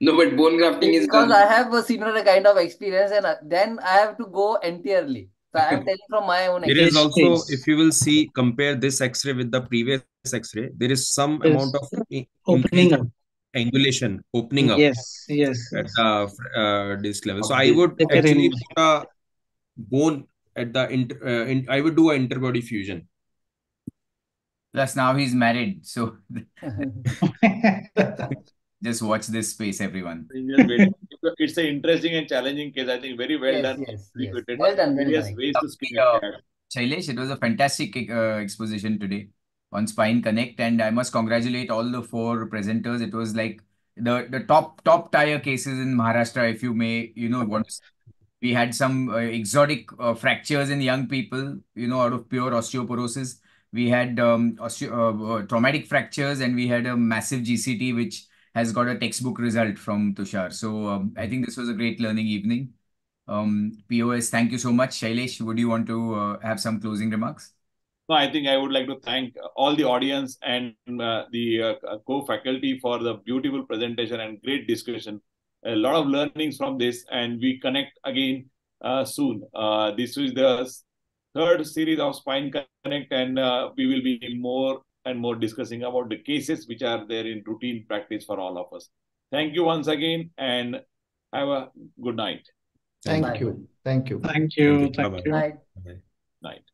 No, but bone grafting because is done. Because I have a similar kind of experience, and uh, then I have to go entirely. So I am telling from my own experience. There is also, if you will see, compare this X-ray with the previous X-ray, there is some yes. amount of opening up, angulation, opening up. Yes, yes. At the uh, disc level. So I would okay. actually do a bone at the inter. Uh, in, I would do an interbody fusion. Plus, now he's married, so just watch this space, everyone. It's an interesting and challenging case. I think very well yes, done. Yes, yes. Well done. Various well ways done. To speak. Uh, Shailesh, it was a fantastic uh, exposition today on Spine Connect, and I must congratulate all the four presenters. It was like the the top top tier cases in Maharashtra, if you may, you know, what we had some uh, exotic uh, fractures in young people, you know, out of pure osteoporosis. We had um, osteo uh, traumatic fractures, and we had a massive G C T, which has got a textbook result from Tushar. So um, I think this was a great learning evening. Um, P O S, thank you so much. Shailesh, would you want to uh, have some closing remarks? No, I think I would like to thank all the audience and uh, the uh, co-faculty for the beautiful presentation and great discussion. A lot of learnings from this, and we connect again uh, soon. Uh, this is the third series of Spine Connect, and uh, we will be more and more discussing about the cases which are there in routine practice for all of us. Thank you once again, and have a good night. Thank you. Thank you. Thank you. Thank you. Night. Night.